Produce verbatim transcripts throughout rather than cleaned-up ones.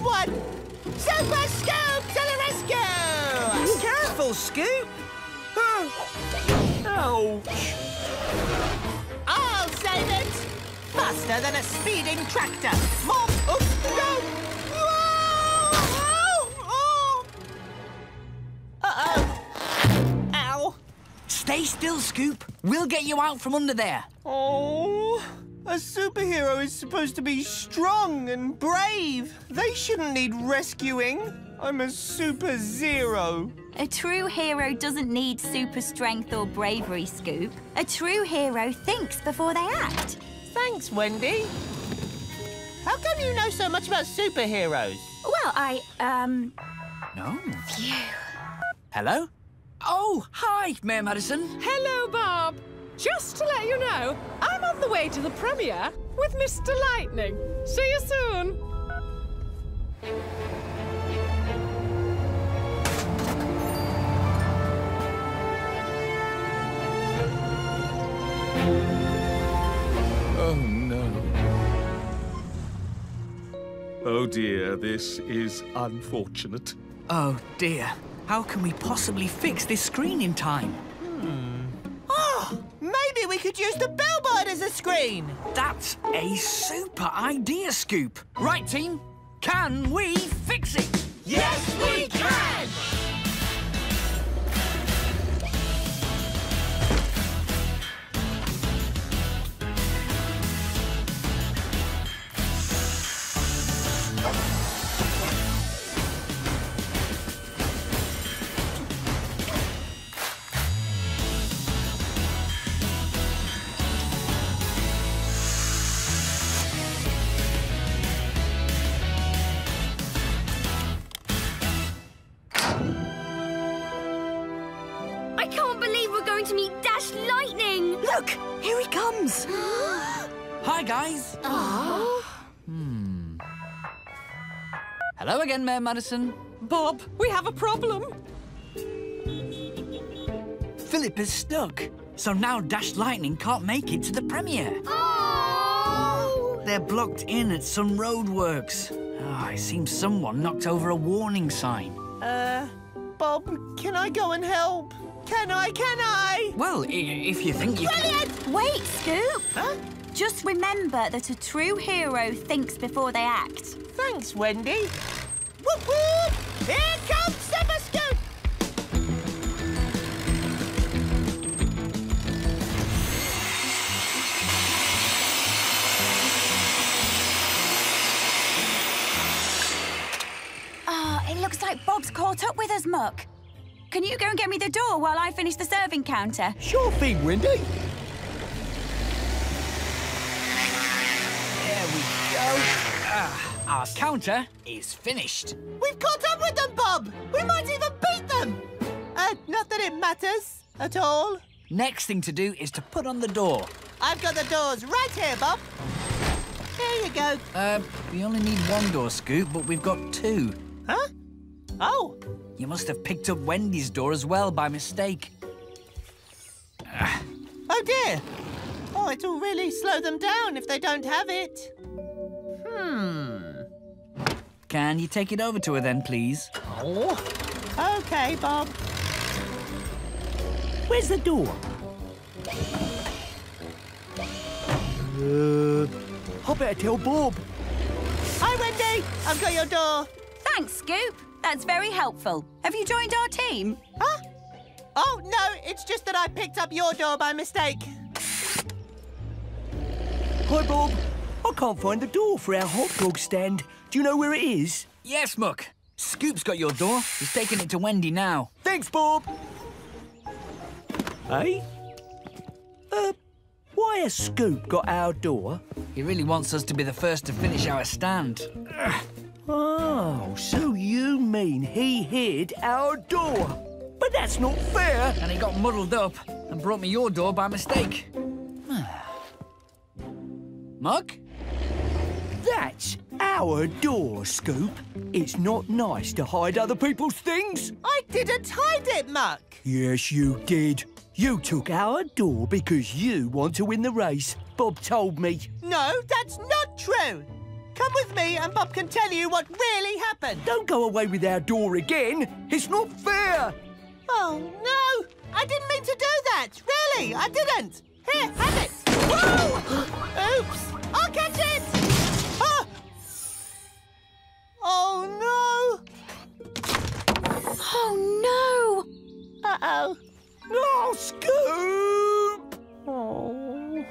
found one! Super Scoop to the rescue! Careful, Scoop! Oh. Ouch! I'll save it! Faster than a speeding tractor! More... Oops, no! Oh! Uh-oh! Ow! Stay still, Scoop. We'll get you out from under there. Oh... A superhero is supposed to be strong and brave. They shouldn't need rescuing. I'm a super zero. A true hero doesn't need super strength or bravery, Scoop. A true hero thinks before they act. Thanks, Wendy. How come you know so much about superheroes? Well, I, um... No. Phew. Hello? Oh, hi, Mayor Madison. Hello, Bob. Just to let you know, I'm on the way to the premiere with Mister Lightning. See you soon. Oh, no. Oh, dear, this is unfortunate. Oh, dear. How can we possibly fix this screen in time? Hmm. Maybe we could use the billboard as a screen. That's a super idea, Scoop. Right, team, can we fix it? Yes, we can! Hi, guys. Aww. Hmm. Hello again, Mayor Madison. Bob, we have a problem. Philip is stuck, so now Dash Lightning can't make it to the premiere. Oh! They're blocked in at some roadworks. Oh, it seems someone knocked over a warning sign. Uh, Bob, can I go and help? Can I? Can I? Well, if you think you Brilliant! Can... Wait, Scoop. Huh? Just remember that a true hero thinks before they act. Thanks, Wendy. Whoop, whoop! Here comes Super Scoop! Ah, oh, it looks like Bob's caught up with us, Muck. Can you go and get me the door while I finish the serving counter? Sure thing, Wendy. There we go. Ah, our counter is finished. We've caught up with them, Bob. We might even beat them. Uh, not that it matters at all. Next thing to do is to put on the door. I've got the doors right here, Bob. There you go. Uh, we only need one door, Scoop, but we've got two. Huh? Oh. You must have picked up Wendy's door as well by mistake. Ugh. Oh, dear. Oh, it'll really slow them down if they don't have it. Hmm. Can you take it over to her then, please? Oh. OK, Bob. Where's the door? Uh, I better tell Bob. Hi, Wendy. I've got your door. Thanks, Scoop. That's very helpful. Have you joined our team? Huh? Oh, no, it's just that I picked up your door by mistake. Hi, Bob. I can't find the door for our hot dog stand. Do you know where it is? Yes, Muck. Scoop's got your door. He's taking it to Wendy now. Thanks, Bob. Hey? Uh, why has Scoop got our door? He really wants us to be the first to finish our stand. Ugh. Oh, so you mean he hid our door? But that's not fair! And he got muddled up and brought me your door by mistake. Muck? That's our door, Scoop. It's not nice to hide other people's things. I didn't hide it, Muck. Yes, you did. You took our door because you want to win the race. Bob told me. No, that's not true. Come with me and Bob can tell you what really happened. Don't go away with our door again. It's not fair. Oh, no. I didn't mean to do that. Really, I didn't. Here, have it. Whoa! Oops. I'll catch it. Ah! Oh, no. Oh, no. Uh-oh. No, Scoop! Oh.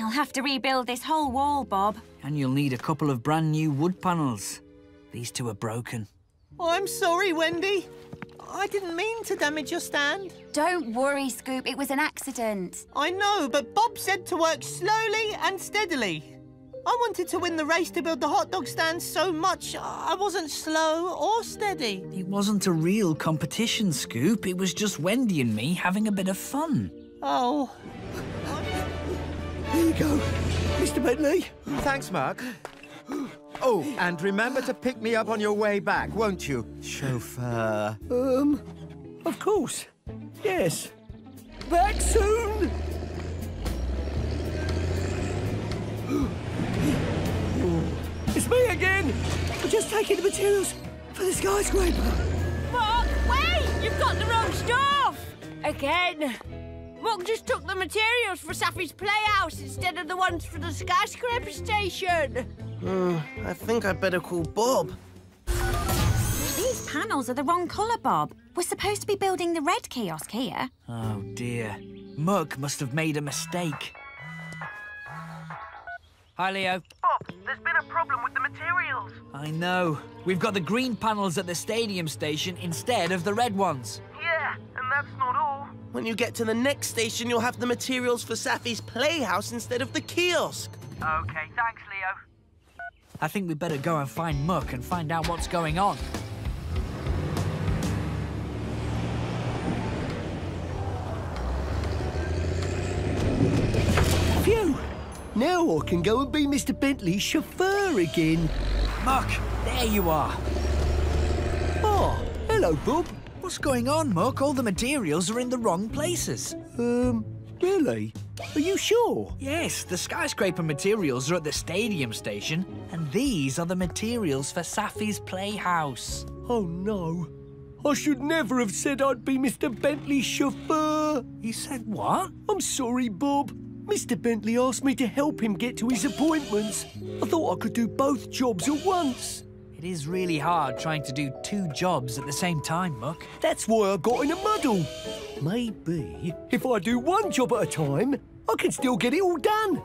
I'll have to rebuild this whole wall, Bob. And you'll need a couple of brand new wood panels. These two are broken. Oh, I'm sorry, Wendy. I didn't mean to damage your stand. Don't worry, Scoop. It was an accident. I know, but Bob said to work slowly and steadily. I wanted to win the race to build the hot dog stand so much I wasn't slow or steady. It wasn't a real competition, Scoop. It was just Wendy and me having a bit of fun. Oh. Here you go, Mister Bentley. Thanks, Muck. Oh, and remember to pick me up on your way back, won't you, chauffeur? Um, of course. Yes. Back soon! It's me again! I'm just taking the materials for the skyscraper. Bob, wait! You've got the wrong stuff! Again. Muck just took the materials for Safi's Playhouse instead of the ones for the skyscraper station. Mm, I think I'd better call Bob. These panels are the wrong colour, Bob. We're supposed to be building the red kiosk here. Oh, dear. Muck must have made a mistake. Hi, Leo. Bob, there's been a problem with the materials. I know. We've got the green panels at the stadium station instead of the red ones. Yeah, and that's not all. When you get to the next station, you'll have the materials for Safi's Playhouse instead of the kiosk. OK, thanks, Leo. I think we'd better go and find Muck and find out what's going on. Phew! Now I can go and be Mister Bentley's chauffeur again. Muck, there you are. Oh, hello, Bob. What's going on, Muck? All the materials are in the wrong places. Um, really? Are you sure? Yes, the skyscraper materials are at the stadium station, and these are the materials for Safi's Playhouse. Oh, no. I should never have said I'd be Mister Bentley's chauffeur. You said what? I'm sorry, Bob. Mister Bentley asked me to help him get to his appointments. I thought I could do both jobs at once. It is really hard trying to do two jobs at the same time, Muck. That's why I got in a muddle. Maybe if I do one job at a time, I can still get it all done.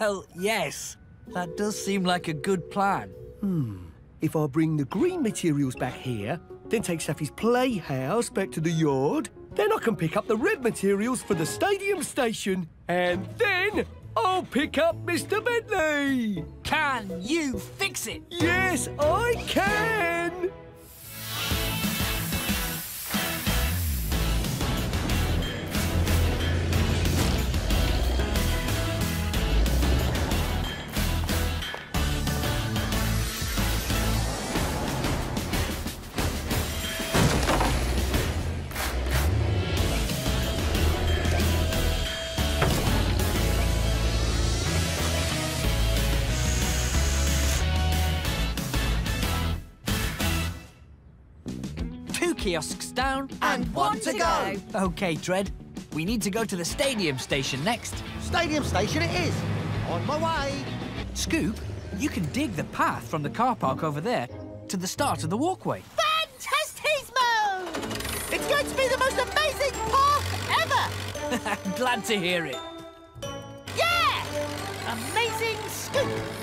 Well, yes. That does seem like a good plan. Hmm. If I bring the green materials back here, then take Safi's Playhouse back to the yard, then I can pick up the red materials for the stadium station. And then I'll pick up Mister Bentley. Can you fix it? Yes, I can. Kiosks down and one to go. OK, Tread, we need to go to the stadium station next. Stadium station it is. On my way. Scoop, you can dig the path from the car park over there to the start of the walkway. Fantastismo! It's going to be the most amazing park ever. Glad to hear it. Yeah! Amazing Scoop.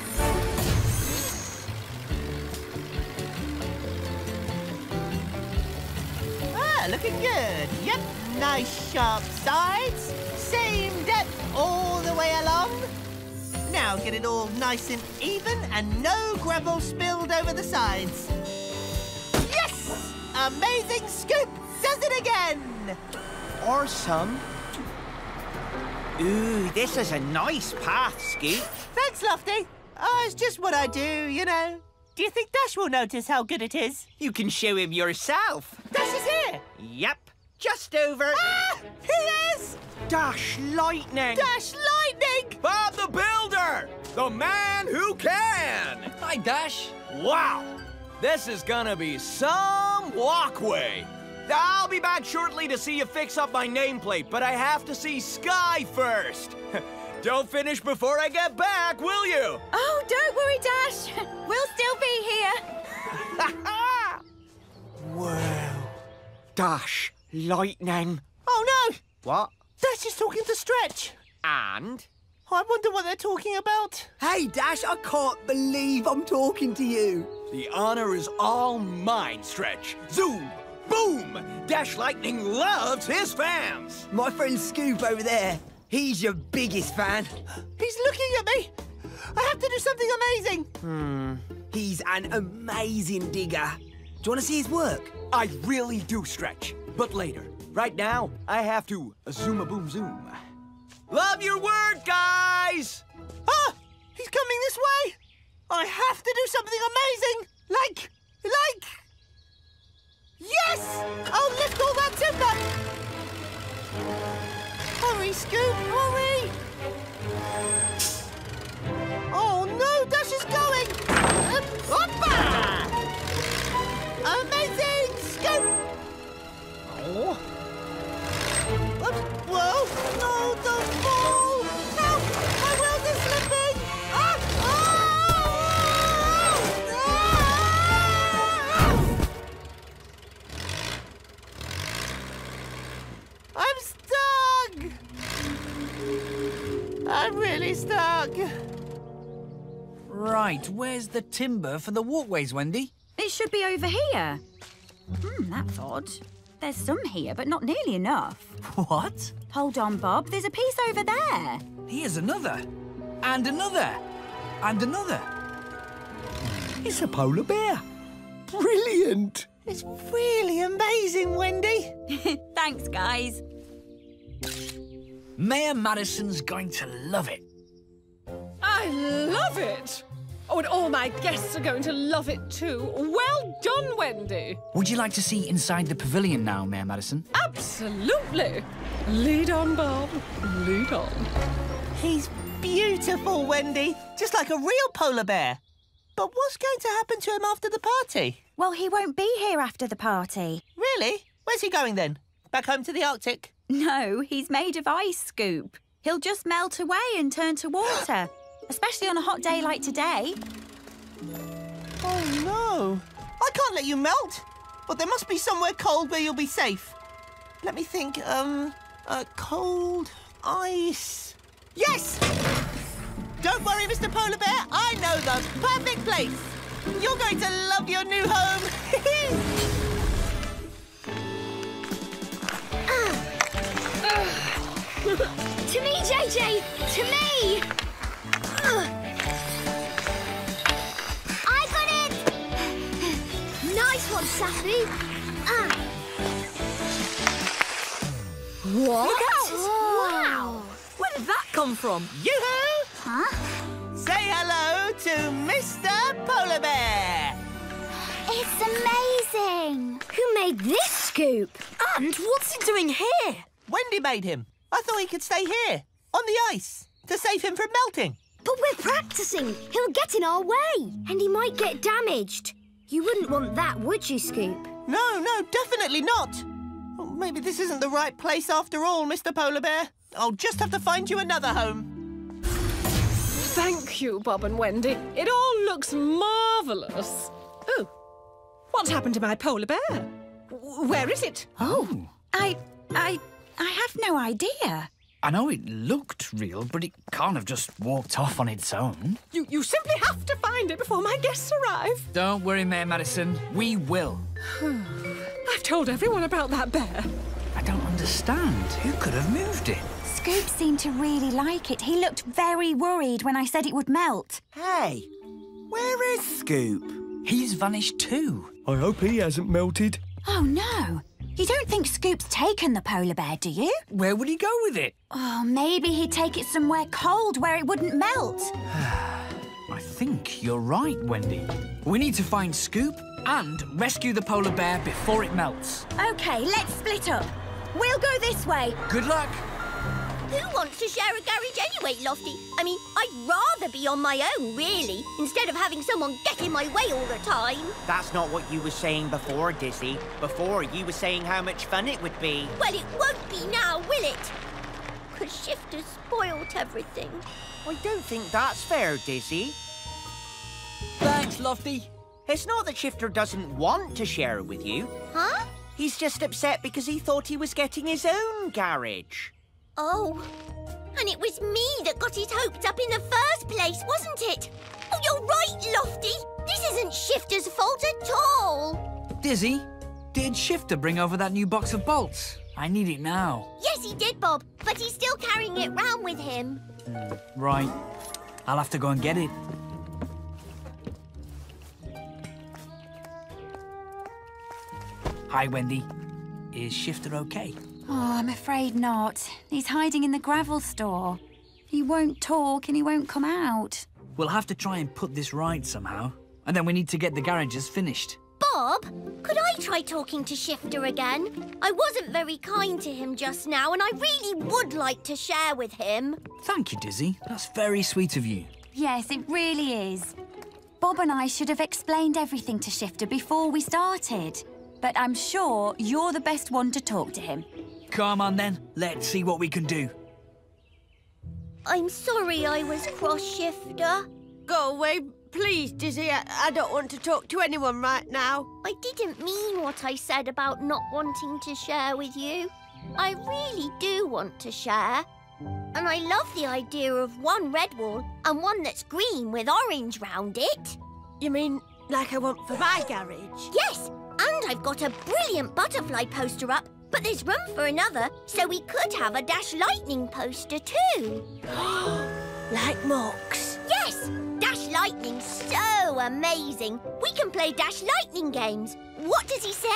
Looking good. Yep, nice sharp sides, same depth all the way along. Now get it all nice and even and no gravel spilled over the sides. Yes! Amazing Scoop does it again! Or some. Ooh, this is a nice path, Scoop. Thanks, Lofty. Oh, it's just what I do, you know. Do you think Dash will notice how good it is? You can show him yourself. Dash is here? Yep. Just over. Ah! He is! Dash Lightning! Dash Lightning! Bob the Builder! Shifter, the man who can! Hi, Dash. Wow! This is gonna be some walkway. I'll be back shortly to see you fix up my nameplate, but I have to see Sky first. Don't finish before I get back, will you? Oh, don't worry, Dash. We'll still be here. Wow. Dash Lightning. Oh, no! What? Dash is talking to Stretch. And? I wonder what they're talking about. Hey, Dash, I can't believe I'm talking to you. The honor is all mine, Stretch. Zoom! Boom! Dash Lightning loves his fans. My friend Scoop over there, he's your biggest fan. He's looking at me. I have to do something amazing. Hmm. He's an amazing digger. Do you want to see his work? I really do, Stretch, but later. Right now, I have to zoom-a-boom-zoom. Love your word, guys! Ah! He's coming this way! I have to do something amazing! Like, like... Yes! I'll lift all that timber! Hurry, Scoop, hurry! Oh, no, Dash is going! Hoppa! Amazing, Scoop! Oh? Up, whoa! No, don't fall! Help! My world is slipping! Ah! Oh! Ah! I'm stuck! I'm really stuck. Right, where's the timber for the walkways, Wendy? It should be over here. Hmm, that's odd. There's some here, but not nearly enough. What? Hold on, Bob. There's a piece over there. Here's another. And another. And another. It's a polar bear. Brilliant. It's really amazing, Wendy. Thanks, guys. Mayor Madison's going to love it. I love it. Oh, and all my guests are going to love it too. Well done, Wendy. Would you like to see inside the pavilion now, Mayor Madison? Absolutely. Lead on, Bob. Lead on. He's beautiful, Wendy. Just like a real polar bear. But what's going to happen to him after the party? Well, he won't be here after the party. Really? Where's he going then? Back home to the Arctic? No, he's made of ice, Scoop. He'll just melt away and turn to water. Especially on a hot day like today. Oh, no. I can't let you melt. But there must be somewhere cold where you'll be safe. Let me think. Um, uh, cold ice. Yes! Don't worry, Mister Polar Bear. I know the perfect place. You're going to love your new home. To me, J J. To me. I got it! Nice one, Safi. Uh. What? Look out. Wow! Where did that come from? Yoo-hoo! Huh? Say hello to Mister Polar Bear. It's amazing. Who made this, Scoop? And what's he doing here? Wendy made him. I thought he could stay here, on the ice, to save him from melting. But we're practising. He'll get in our way. And he might get damaged. You wouldn't want that, would you, Scoop? No, no, definitely not. Oh, maybe this isn't the right place after all, Mister Polar Bear. I'll just have to find you another home. Thank you, Bob and Wendy. It all looks marvellous. Oh, what's happened to my polar bear? Where is it? Oh. I... I... I have no idea. I know it looked real, but it can't have just walked off on its own. You, you simply have to find it before my guests arrive. Don't worry, Mayor Madison. We will. I've told everyone about that bear. I don't understand. Who could have moved it? Scoop seemed to really like it. He looked very worried when I said it would melt. Hey, where is Scoop? He's vanished too. I hope he hasn't melted. Oh, no. You don't think Scoop's taken the polar bear, do you? Where would he go with it? Oh, maybe he'd take it somewhere cold where it wouldn't melt. I think you're right, Wendy. We need to find Scoop and rescue the polar bear before it melts. OK, let's split up. We'll go this way. Good luck. Who wants to a shower garage anyway, Lofty. I mean, I'd rather be on my own, really, instead of having someone get in my way all the time. That's not what you were saying before, Dizzy. Before, you were saying how much fun it would be. Well, it won't be now, will it? Because Shifter's spoilt everything. I don't think that's fair, Dizzy. Thanks, Lofty. It's not that Shifter doesn't want to share with you. Huh? He's just upset because he thought he was getting his own garage. Oh. And it was me that got his hopes up in the first place, wasn't it? Oh, you're right, Lofty. This isn't Shifter's fault at all. Dizzy, did Shifter bring over that new box of bolts? I need it now. Yes, he did, Bob. But he's still carrying it round with him. Mm, right. I'll have to go and get it. Hi, Wendy. Is Shifter okay? Oh, I'm afraid not. He's hiding in the gravel store. He won't talk and he won't come out. We'll have to try and put this right somehow. And then we need to get the garages finished. Bob, could I try talking to Shifter again? I wasn't very kind to him just now and I really would like to share with him. Thank you, Dizzy. That's very sweet of you. Yes, it really is. Bob and I should have explained everything to Shifter before we started. But I'm sure you're the best one to talk to him. Come on, then. Let's see what we can do. I'm sorry I was cross, Shifter. Go away, please, Dizzy. I, I don't want to talk to anyone right now. I didn't mean what I said about not wanting to share with you. I really do want to share. And I love the idea of one red wall and one that's green with orange round it. You mean like I want for my garage? Yes. And I've got a brilliant butterfly poster up, but there's room for another, so we could have a Dash Lightning poster too. Like Muck's? Yes! Dash Lightning's so amazing. We can play Dash Lightning games. What does he say?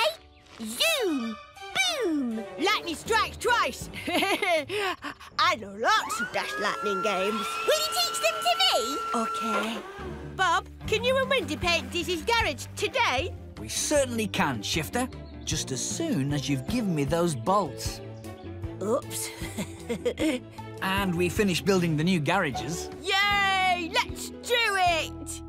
Zoom! Boom! Lightning strikes twice! I know lots of Dash Lightning games. Will you teach them to me? OK. Bob, can you and Wendy paint Dizzy's garage today? We certainly can, Shifter, just as soon as you've given me those bolts. Oops. And we finish building the new garages. Yay! Let's do it!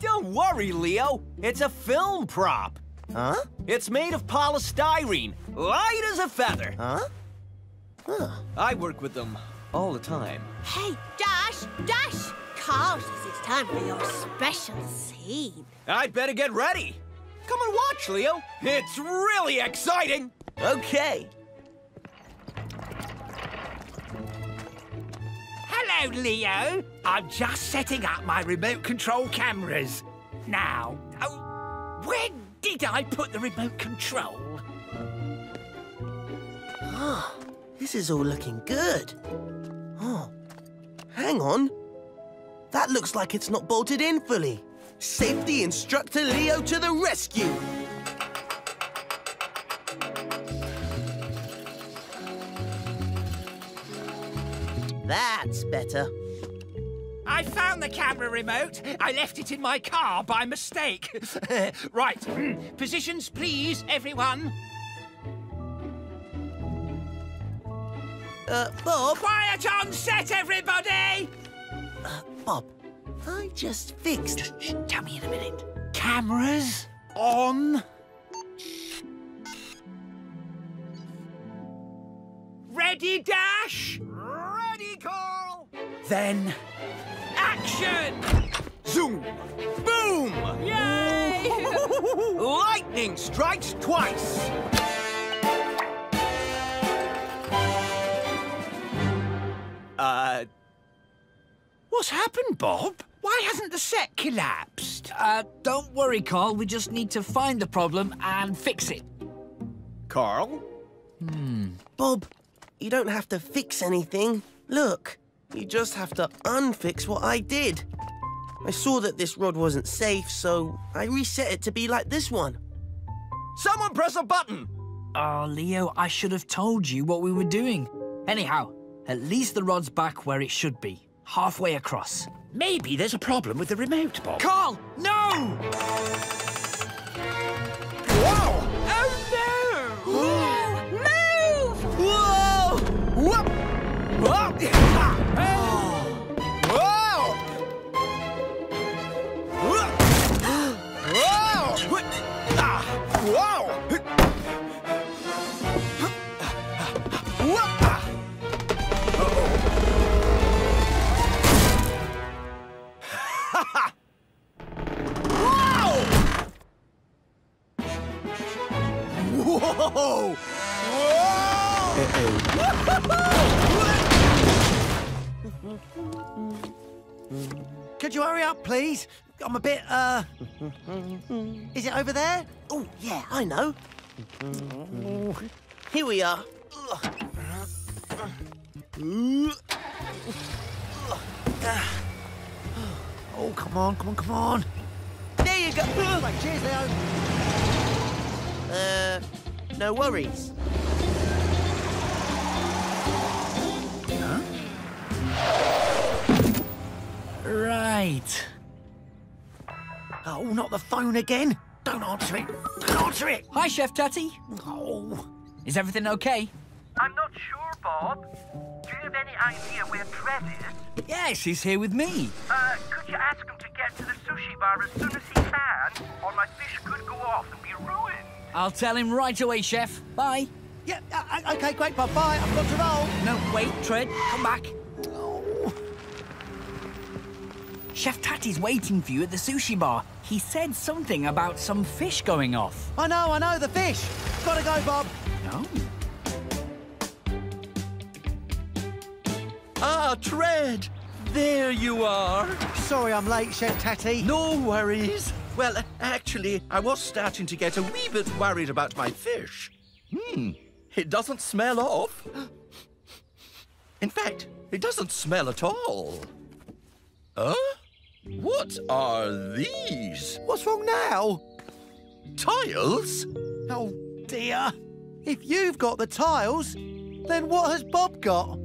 Don't worry, Leo. It's a film prop. Huh? It's made of polystyrene, light as a feather. Huh? Huh. I work with them all the time. Hey, Dash! Dash! Carl says it's time for your special scene. I'd better get ready. Come and watch, Leo. It's really exciting. Okay. Hello, Leo. I'm just setting up my remote control cameras. Now, oh, where did I put the remote control? Ah, this is all looking good. Oh, hang on. That looks like it's not bolted in fully. Safety instructor Leo to the rescue. That's better. I found the camera remote. I left it in my car by mistake. Right. Positions, please, everyone. Uh, Bob? Quiet on set, everybody! Uh, Bob, I just fixed... Shh, shh, tell me in a minute. Cameras on... Ready, Dash? Ready, Carl! Then... Action! Zoom! Boom! Yay! Lightning strikes twice! Uh... What's happened, Bob? Why hasn't the set collapsed? Uh, don't worry, Carl. We just need to find the problem and fix it. Carl? Hmm. Bob, you don't have to fix anything. Look. You just have to unfix what I did. I saw that this rod wasn't safe, so I reset it to be like this one. Someone press a button! Oh, Leo, I should have told you what we were doing. Anyhow, at least the rod's back where it should be, halfway across. Maybe there's a problem with the remote, Bob. Carl, no! Whoa! Oh, no! Whoa! Move! Whoa! Whoop! Whoop! Oh! Whoa! Whoop! Whoa! Whoa! Whoop! Whoa! Whoa! Uh-oh. Could you hurry up, please? I'm a bit, uh... Is it over there? Oh, yeah, I know. Here we are. Oh, come on, come on, come on. There you go. Right, cheers, Leo. Uh... No worries. Huh? Right. Oh, not the phone again. Don't answer it. Don't answer it. Hi, Chef Tatty. Oh. Is everything okay? I'm not sure, Bob. Do you have any idea where Tread is? Yeah, she's here with me. Uh, could you ask him to get to the sushi bar as soon as he can, or my fish could go off and be ruined? I'll tell him right away, Chef. Bye. Yeah, uh, OK, great, Bob. Bye. I've got to roll. No, wait, Tread. Come back. Oh. Chef Tatty's waiting for you at the sushi bar. He said something about some fish going off. I know, I know, the fish. Gotta go, Bob. No. Ah, Tread. There you are. Sorry I'm late, Chef Tatty. No worries. Well, actually, I was starting to get a wee bit worried about my fish. Hmm, it doesn't smell off. In fact, it doesn't smell at all. Huh? What are these? What's wrong now? Tiles? Oh, dear. If you've got the tiles, then what has Bob got?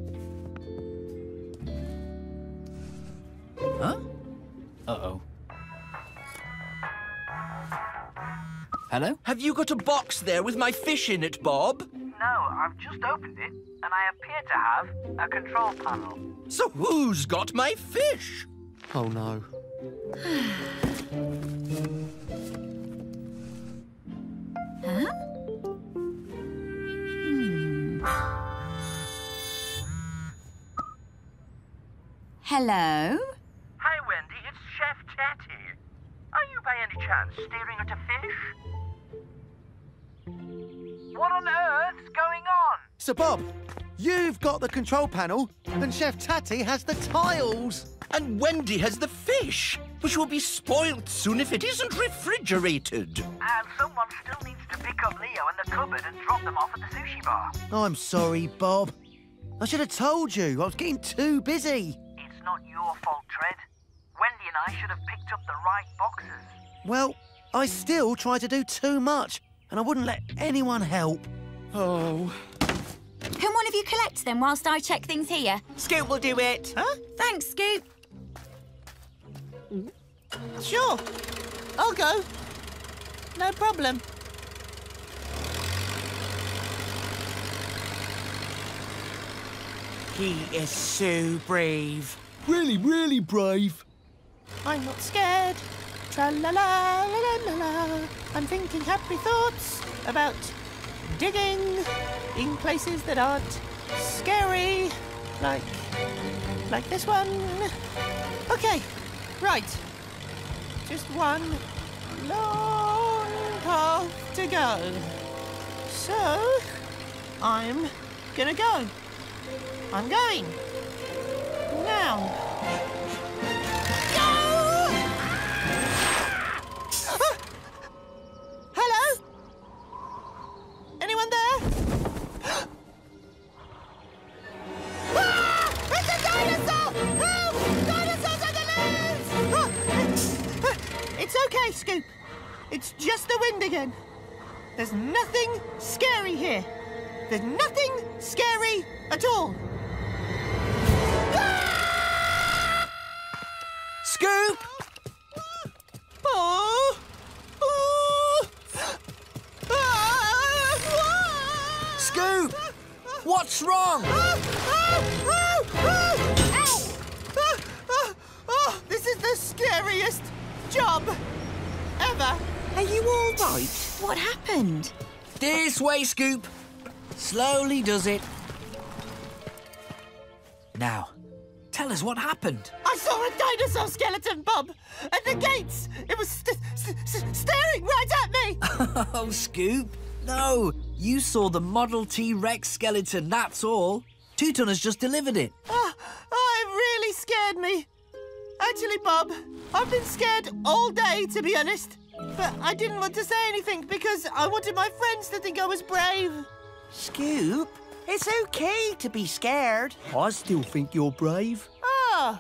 Huh? Uh-oh. Hello? Have you got a box there with my fish in it, Bob? No, I've just opened it, and I appear to have a control panel. So who's got my fish? Oh, no. Huh? Hmm. Hello? Hi, Wendy, it's Chef Tatty. Are you by any chance staring at a fish? What on earth's going on? So, Bob, you've got the control panel and Chef Tatty has the tiles. And Wendy has the fish, which will be spoiled soon if it isn't refrigerated. And someone still needs to pick up Leo in the cupboard and drop them off at the sushi bar. I'm sorry, Bob. I should have told you. I was getting too busy. It's not your fault, Tread. Wendy and I should have picked up the right boxes. Well, I still try to do too much. And I wouldn't let anyone help. Oh. Can one of you collect them whilst I check things here? Scoop will do it. Huh? Thanks, Scoop. Sure. I'll go. No problem. He is so brave. Really, really brave. I'm not scared. Tra-la-la, la-la-la-la. I'm thinking happy thoughts about digging in places that aren't scary, like, like this one. OK, right. Just one long path to go. So I'm gonna go. I'm going. Now. Hello? Anyone there? Ah! It's a dinosaur! Help! Dinosaurs are the loons! Ah! It's okay, Scoop. It's just the wind again. There's nothing scary here. There's nothing scary at all. Ah! Scoop! Oh! Oh! Ah! Scoop! What's wrong? Ah! Ah! Ah! Ah! Ow! Ah! Ah! Oh! This is the scariest job ever. Are you all right? What happened? This way, Scoop. Slowly does it. Now, tell us what happened. I saw a dinosaur skeleton, Bob, at the gates. It was st st st staring right at me. Oh, Scoop, no. You saw the Model T-Rex skeleton, that's all. Two-Ton has just delivered it. Oh, oh, it really scared me. Actually, Bob, I've been scared all day, to be honest. But I didn't want to say anything because I wanted my friends to think I was brave. Scoop, it's okay to be scared. I still think you're brave. Oh,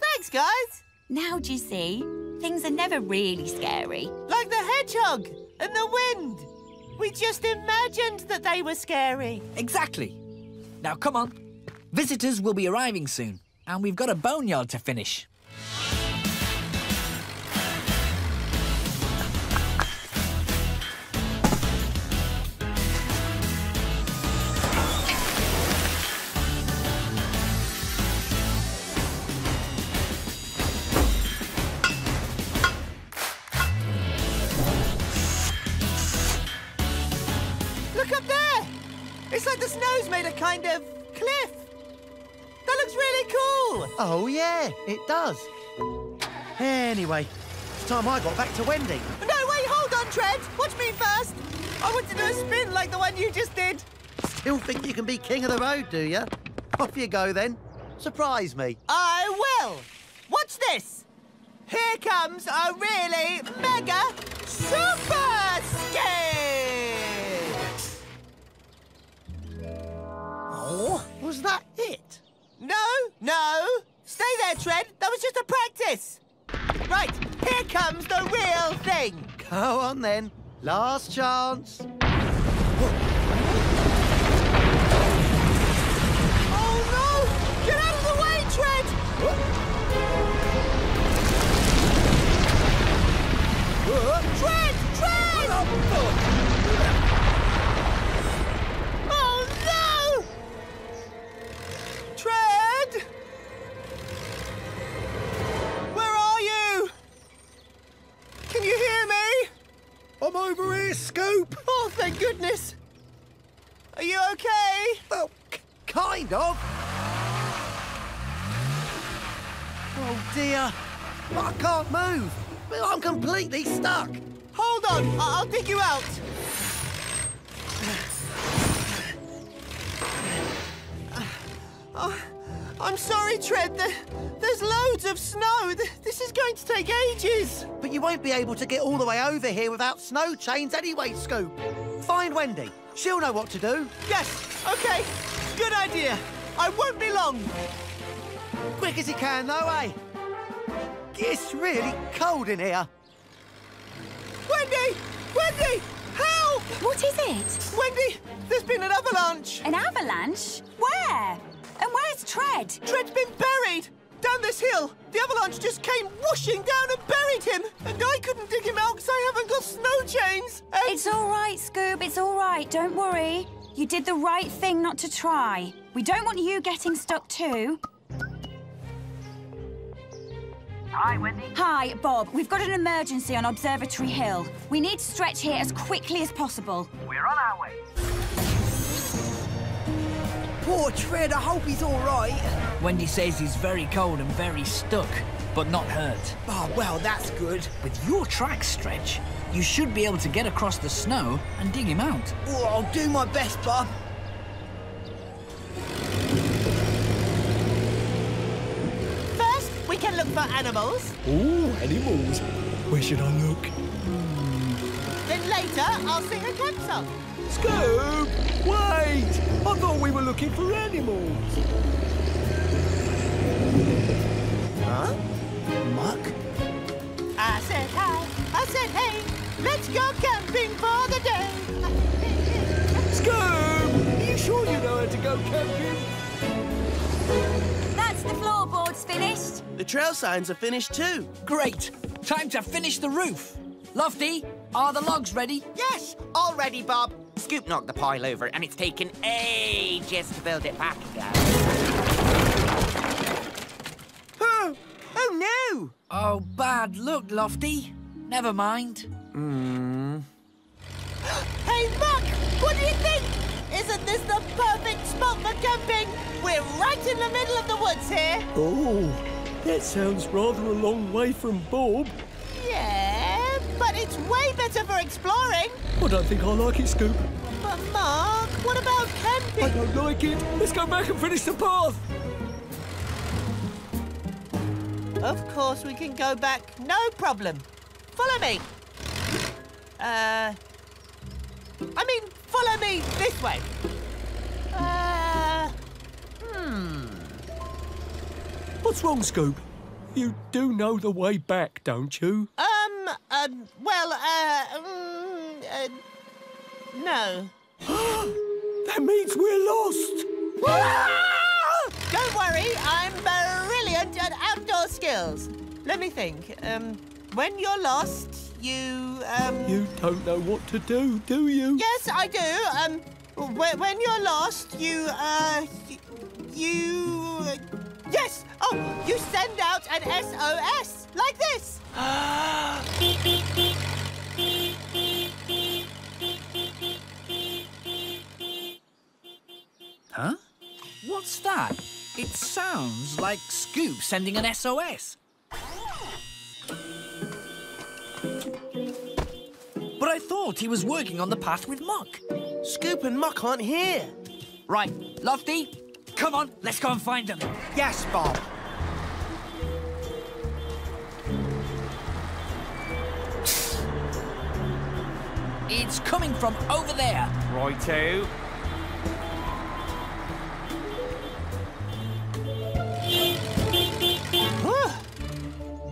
thanks, guys. Now do you see? Things are never really scary. Like the hedgehog and the wind. We just imagined that they were scary. Exactly. Now, come on. Visitors will be arriving soon, and we've got a boneyard to finish. Kind of cliff. That looks really cool. Oh, yeah, it does. Anyway, it's time I got back to Wendy. No, wait, hold on, Tread. Watch me first. I want to do a spin like the one you just did. Still think you can be king of the road, do you? Off you go, then. Surprise me. I will. Watch this. Here comes a really mega super skate. Oh, was that it? No, no. Stay there, Tread. That was just a practice. Right, here comes the real thing. Go on, then. Last chance. Oh, no! Get out of the way, Tread! Whoa. Tread! Tread! Oh, no! Oh, no. Tread! Where are you? Can you hear me? I'm over here, Scoop. Oh, thank goodness. Are you OK? Well, oh, kind of. Oh, dear. I can't move. I'm completely stuck. Hold on. I I'll dig you out. Oh, I'm sorry, Tread. There's loads of snow. This is going to take ages. But you won't be able to get all the way over here without snow chains anyway, Scoop. Find Wendy. She'll know what to do. Yes, OK. Good idea. I won't be long. Quick as you can, though, eh? It's really cold in here. Wendy! Wendy! Help! What is it? Wendy, there's been an avalanche. An avalanche? Where? And where's Tread? Tread's been buried down this hill. The avalanche just came whooshing down and buried him. And I couldn't dig him out because I haven't got snow chains. And... It's all right, Scoob. It's all right. Don't worry. You did the right thing not to try. We don't want you getting stuck too. Hi, Wendy. Hi, Bob. We've got an emergency on Observatory Hill. We need to Stretch here as quickly as possible. We're on our way. Poor Tread, I hope he's all right. Wendy says he's very cold and very stuck, but not hurt. Oh, well, that's good. With your track, Stretch, you should be able to get across the snow and dig him out. Oh, I'll do my best, Bob. First, we can look for animals. Ooh, animals. Where should I look? Then later, I'll sing a camp song. Scoop! Wait! I thought we were looking for animals. Huh? Muck? I said hi, I said hey, let's go camping for the day. Scoop! go, Captain. That's the floorboards finished. The trail signs are finished too. Great. Time to finish the roof. Lofty, are the logs ready? Yes, all ready, Bob. Scoop knocked the pile over and it's taken ages to build it back again. Oh, oh no! Oh, bad luck, Lofty. Never mind. Mm. Hey, Muck, what do you think? Isn't this the perfect spot for camping? We're right in the middle of the woods here. Oh, that sounds rather a long way from Bob. Yeah, but it's way better for exploring. I don't think I like it, Scoop. But, Mark, what about camping? I don't like it. Let's go back and finish the path. Of course we can go back, no problem. Follow me. Uh... I mean, follow me this way. Uh... Hmm... What's wrong, Scoop? You do know the way back, don't you? Um, um, well, uh, um, uh, no. That means we're lost! Don't worry, I'm brilliant at outdoor skills. Let me think. Um, when you're lost, you, um... You don't know what to do, do you? Yes, I do. Um, wh when you're lost, you, uh, you... you uh, yes! Oh, you send out an S O S, like this. Huh? What's that? It sounds like Scoop sending an S O S. But I thought he was working on the path with Muck. Scoop and Muck aren't here. Right, Lofty. Come on, let's go and find them. Yes, Bob. It's coming from over there. Righto.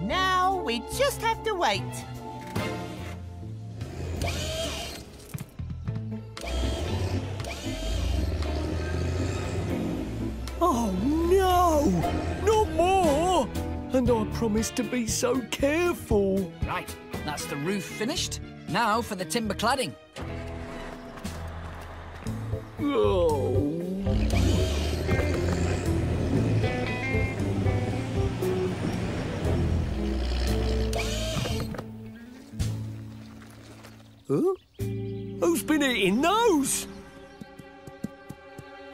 Now we just have to wait. Oh, no! Not more! And I promised to be so careful. Right, that's the roof finished. Now for the timber cladding. Oh. Huh? Who's been eating those?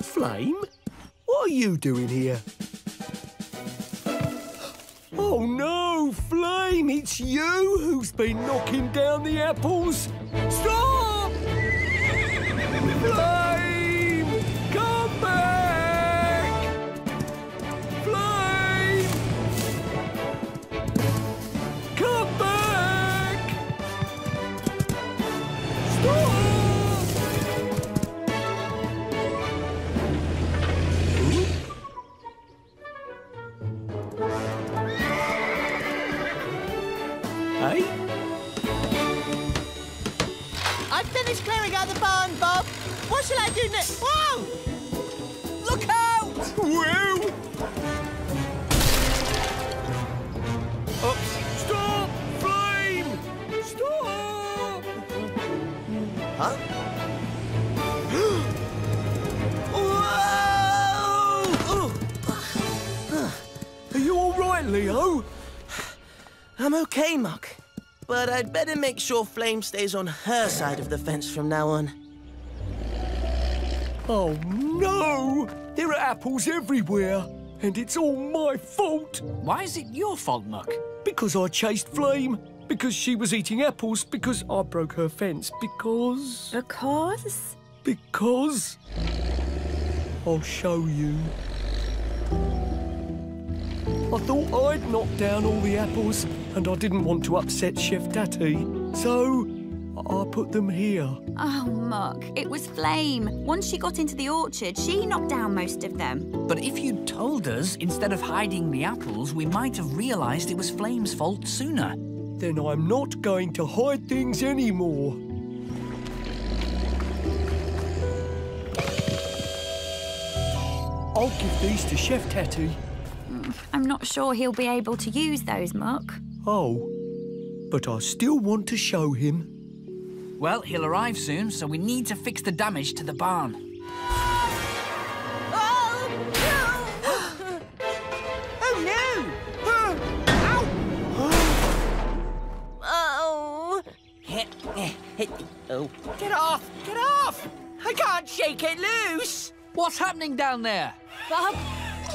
Flame? What are you doing here? Oh no, Flame, it's you who's been knocking down the apples. Stop! Flame, come back! Flame, come back! Stop! What shall I do next? Whoa! Look out! Whoa! Oops. Stop! Flame! Stop! Huh? Whoa! Are you all right, Leo? I'm okay, Muck. But I'd better make sure Flame stays on her side of the fence from now on. Oh, no! There are apples everywhere, and it's all my fault. Why is it your fault, Muck? Because I chased Flame, because she was eating apples, because I broke her fence, because... Because? Because... I'll show you. I thought I'd knocked down all the apples, and I didn't want to upset Chef Tatty, so... I put them here. Oh, Muck, it was Flame. Once she got into the orchard, she knocked down most of them. But if you'd told us, instead of hiding the apples, we might have realised it was Flame's fault sooner. Then I'm not going to hide things anymore. I'll give these to Chef Tatty. I'm not sure he'll be able to use those, Muck. Oh, but I still want to show him. Well, he'll arrive soon, so we need to fix the damage to the barn. Oh. Get off! Get off! I can't shake it loose! What's happening down there? Bob,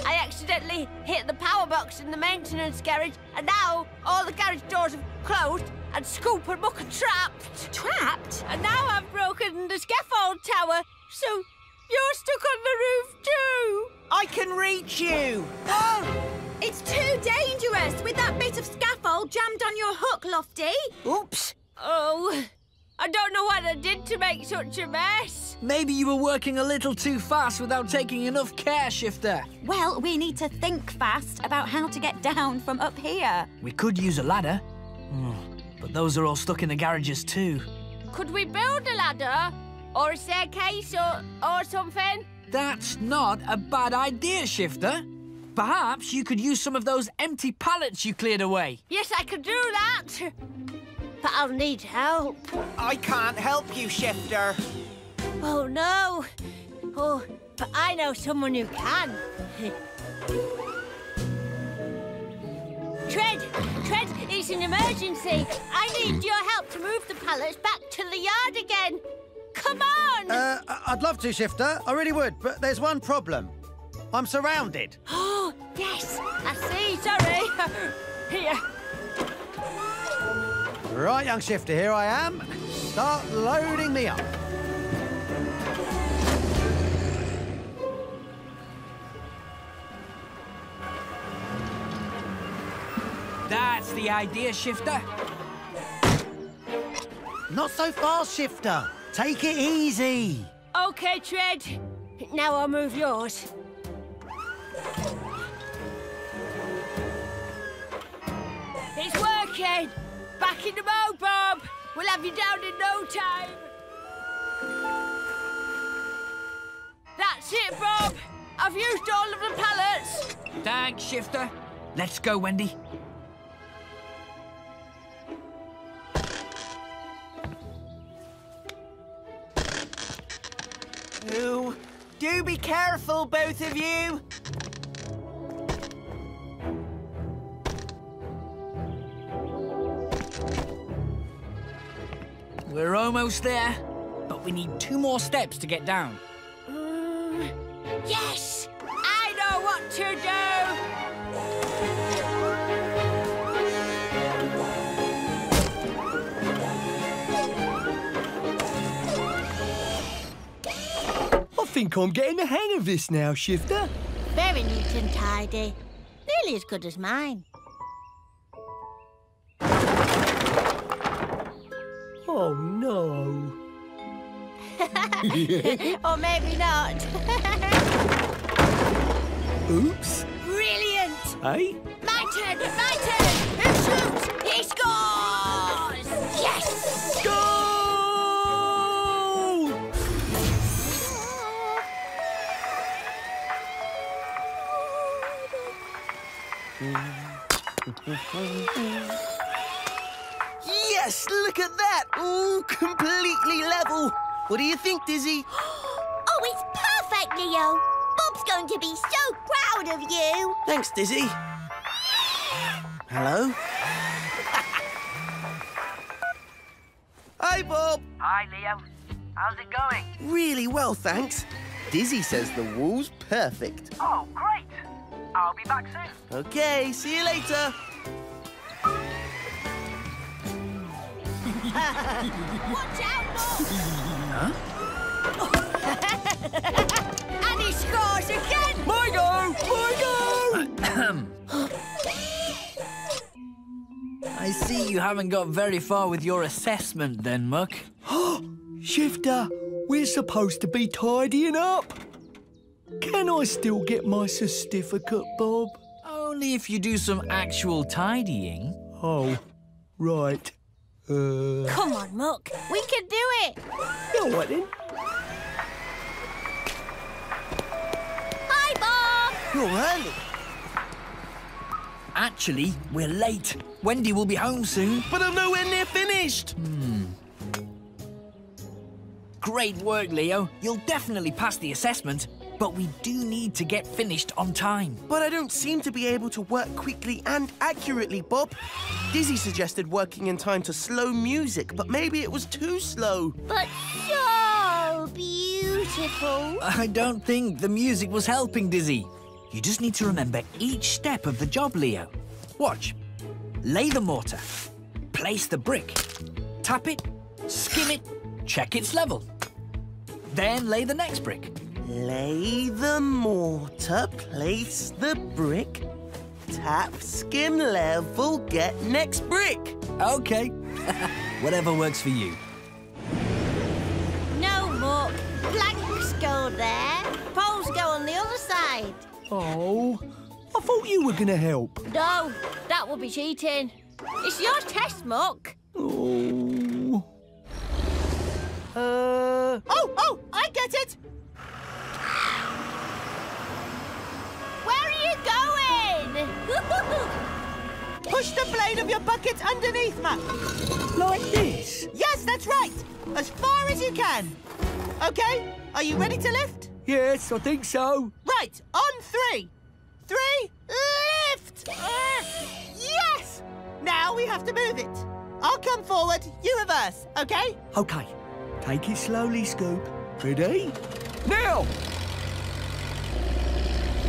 I accidentally hit the power box in the maintenance garage, and now all the garage doors have closed, and Scoop and Muck are trapped. Trapped? And now I've broken the scaffold tower, so you're stuck on the roof too! I can reach you! Oh! It's too dangerous with that bit of scaffold jammed on your hook, Lofty. Oops. Oh, I don't know what I did to make such a mess. Maybe you were working a little too fast without taking enough care, Shifter. Well, we need to think fast about how to get down from up here. We could use a ladder, but those are all stuck in the garages too. Could we build a ladder or a staircase or, or something? That's not a bad idea, Shifter. Perhaps you could use some of those empty pallets you cleared away. Yes, I could do that. But I'll need help. I can't help you, Shifter. Oh, no. Oh, but I know someone who can. Tread, Tread, it's an emergency. I need your help to move the pallets back to the yard again. Come on! Uh, I'd love to, Shifter. I really would, but there's one problem. I'm surrounded. Oh, yes, I see. Sorry. Here. Right, young Shifter, here I am. Start loading me up. That's the idea, Shifter. Not so fast, Shifter. Take it easy. OK, Tread. Now I'll move yours. It's working. Back in the boat, Bob! We'll have you down in no time! That's it, Bob! I've used all of the pallets! Thanks, Shifter. Let's go, Wendy. Ooh, do be careful, both of you! We're almost there, but we need two more steps to get down. Um, yes! I know what to do! I think I'm getting the hang of this now, Shifter. Very neat and tidy. Nearly as good as mine. Oh, no. Or maybe not. Oops. Brilliant. Hey? My turn, my turn. Who shoots? He scores! Yes! Goal! Yes, look at that! All completely level. What do you think, Dizzy? Oh, it's perfect, Leo. Bob's going to be so proud of you. Thanks, Dizzy. Hello? Hi, Bob. Hi, Leo. How's it going? Really well, thanks. Dizzy says the wall's perfect. Oh, great. I'll be back soon. OK, see you later. Watch out, Bob! Huh? And he scores again! My go! My go! I see you haven't got very far with your assessment then, Muck. Shifter, we're supposed to be tidying up. Can I still get my certificate, Bob? Only if you do some actual tidying. Oh, right. Uh... Come on, Muck. We can do it. Yeah, what then? Hi, Bob. You're early. Actually, we're late. Wendy will be home soon. But I'm nowhere near finished. Hmm. Great work, Leo. You'll definitely pass the assessment, but we do need to get finished on time. But I don't seem to be able to work quickly and accurately, Bob. Dizzy suggested working in time to slow music, but maybe it was too slow. But so beautiful. I don't think the music was helping, Dizzy. You just need to remember each step of the job, Leo. Watch. Lay the mortar. Place the brick. Tap it. Skim it. Check its level. Then lay the next brick. Lay the mortar, place the brick, tap, skim, level, get next brick. OK. Whatever works for you. No more. Planks go there. Poles go on the other side. Oh, I thought you were going to help. No, that would be cheating. It's your test, Muck. Oh. Uh... Oh, oh, I get it. Where are you going? Push the blade of your bucket underneath, Muck. Like this? Yes, that's right. As far as you can. OK, are you ready to lift? Yes, I think so. Right, on three. Three, lift! Uh, yes! Now we have to move it. I'll come forward, you reverse, OK? OK. Take it slowly, Scoop. Ready? Now!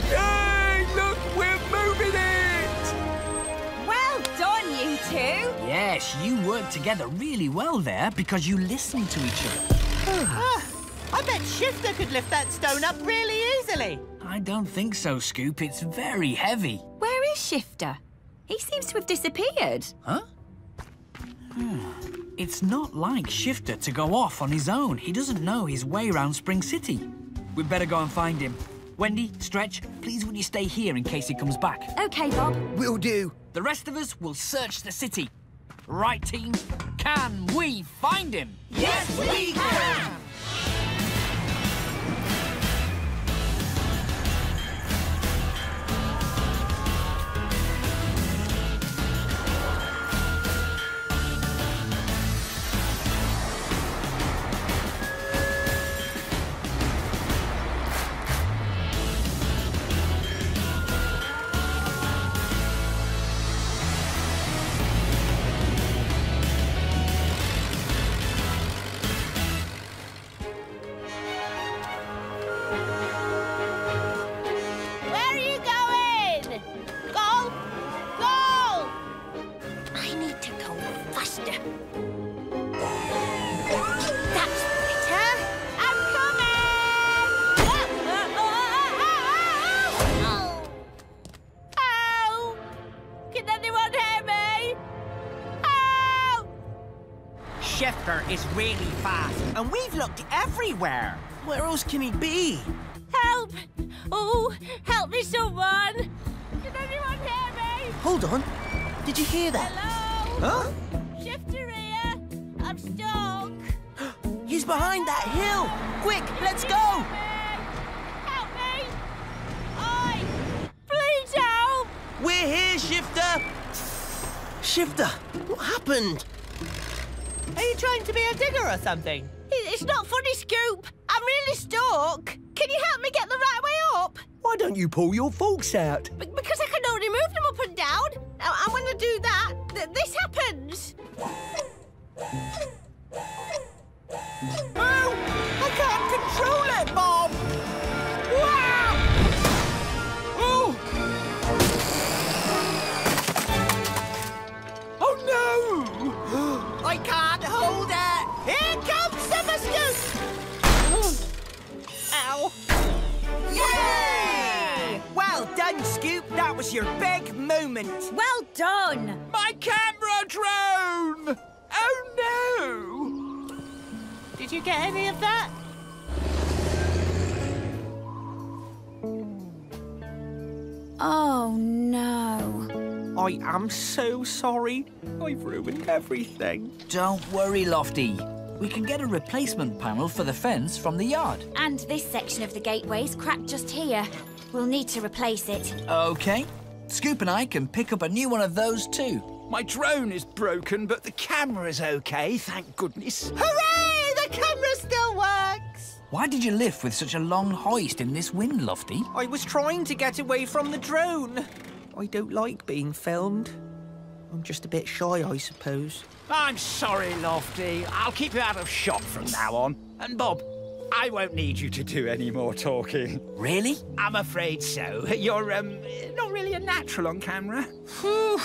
Hey, look, we're moving it! Well done, you two. Yes, you worked together really well there because you listened to each other. Oh, I bet Shifter could lift that stone up really easily. I don't think so, Scoop. It's very heavy. Where is Shifter? He seems to have disappeared. Huh? Hmm. It's not like Shifter to go off on his own. He doesn't know his way around Spring City. We'd better go and find him. Wendy, Stretch, please would you stay here in case he comes back? OK, Bob. Will do. The rest of us will search the city. Right, team? Can we find him? Yes, we can! Everywhere. Where else can he be? Help! Oh, help me, someone! Can anyone hear me? Hold on. Did you hear that? Hello? Huh? Shifter here. I'm stuck. He's behind that hill. Quick, can let's go. Help me! I please help! We're here, Shifter. Shifter, what happened? Are you trying to be a digger or something? It's not funny, Scoop. I'm really stuck. Can you help me get the right way up? Why don't you pull your forks out? Be because I can only move them up and down. And when I do that, th this happens. Oh! I can't control it, Bob! Wow! Oh! Oh, no! I can't hold it! Here comes... Ow. Yay! Well done, Scoop. That was your big moment. Well done. My camera drone! Oh, no! Did you get any of that? Oh, no. I am so sorry. I've ruined everything. Don't worry, Lofty. we can get a replacement panel for the fence from the yard. And this section of the gateway's cracked just here. We'll need to replace it. OK. Scoop and I can pick up a new one of those too. My drone is broken, but the camera's OK, thank goodness. Hooray! The camera still works! Why did you lift with such a long hoist in this wind, Lofty? I was trying to get away from the drone. I don't like being filmed. I'm just a bit shy, I suppose. I'm sorry, Lofty. I'll keep you out of shot from now on. And, Bob, I won't need you to do any more talking. Really? I'm afraid so. You're, um, not really a natural on camera. Phew!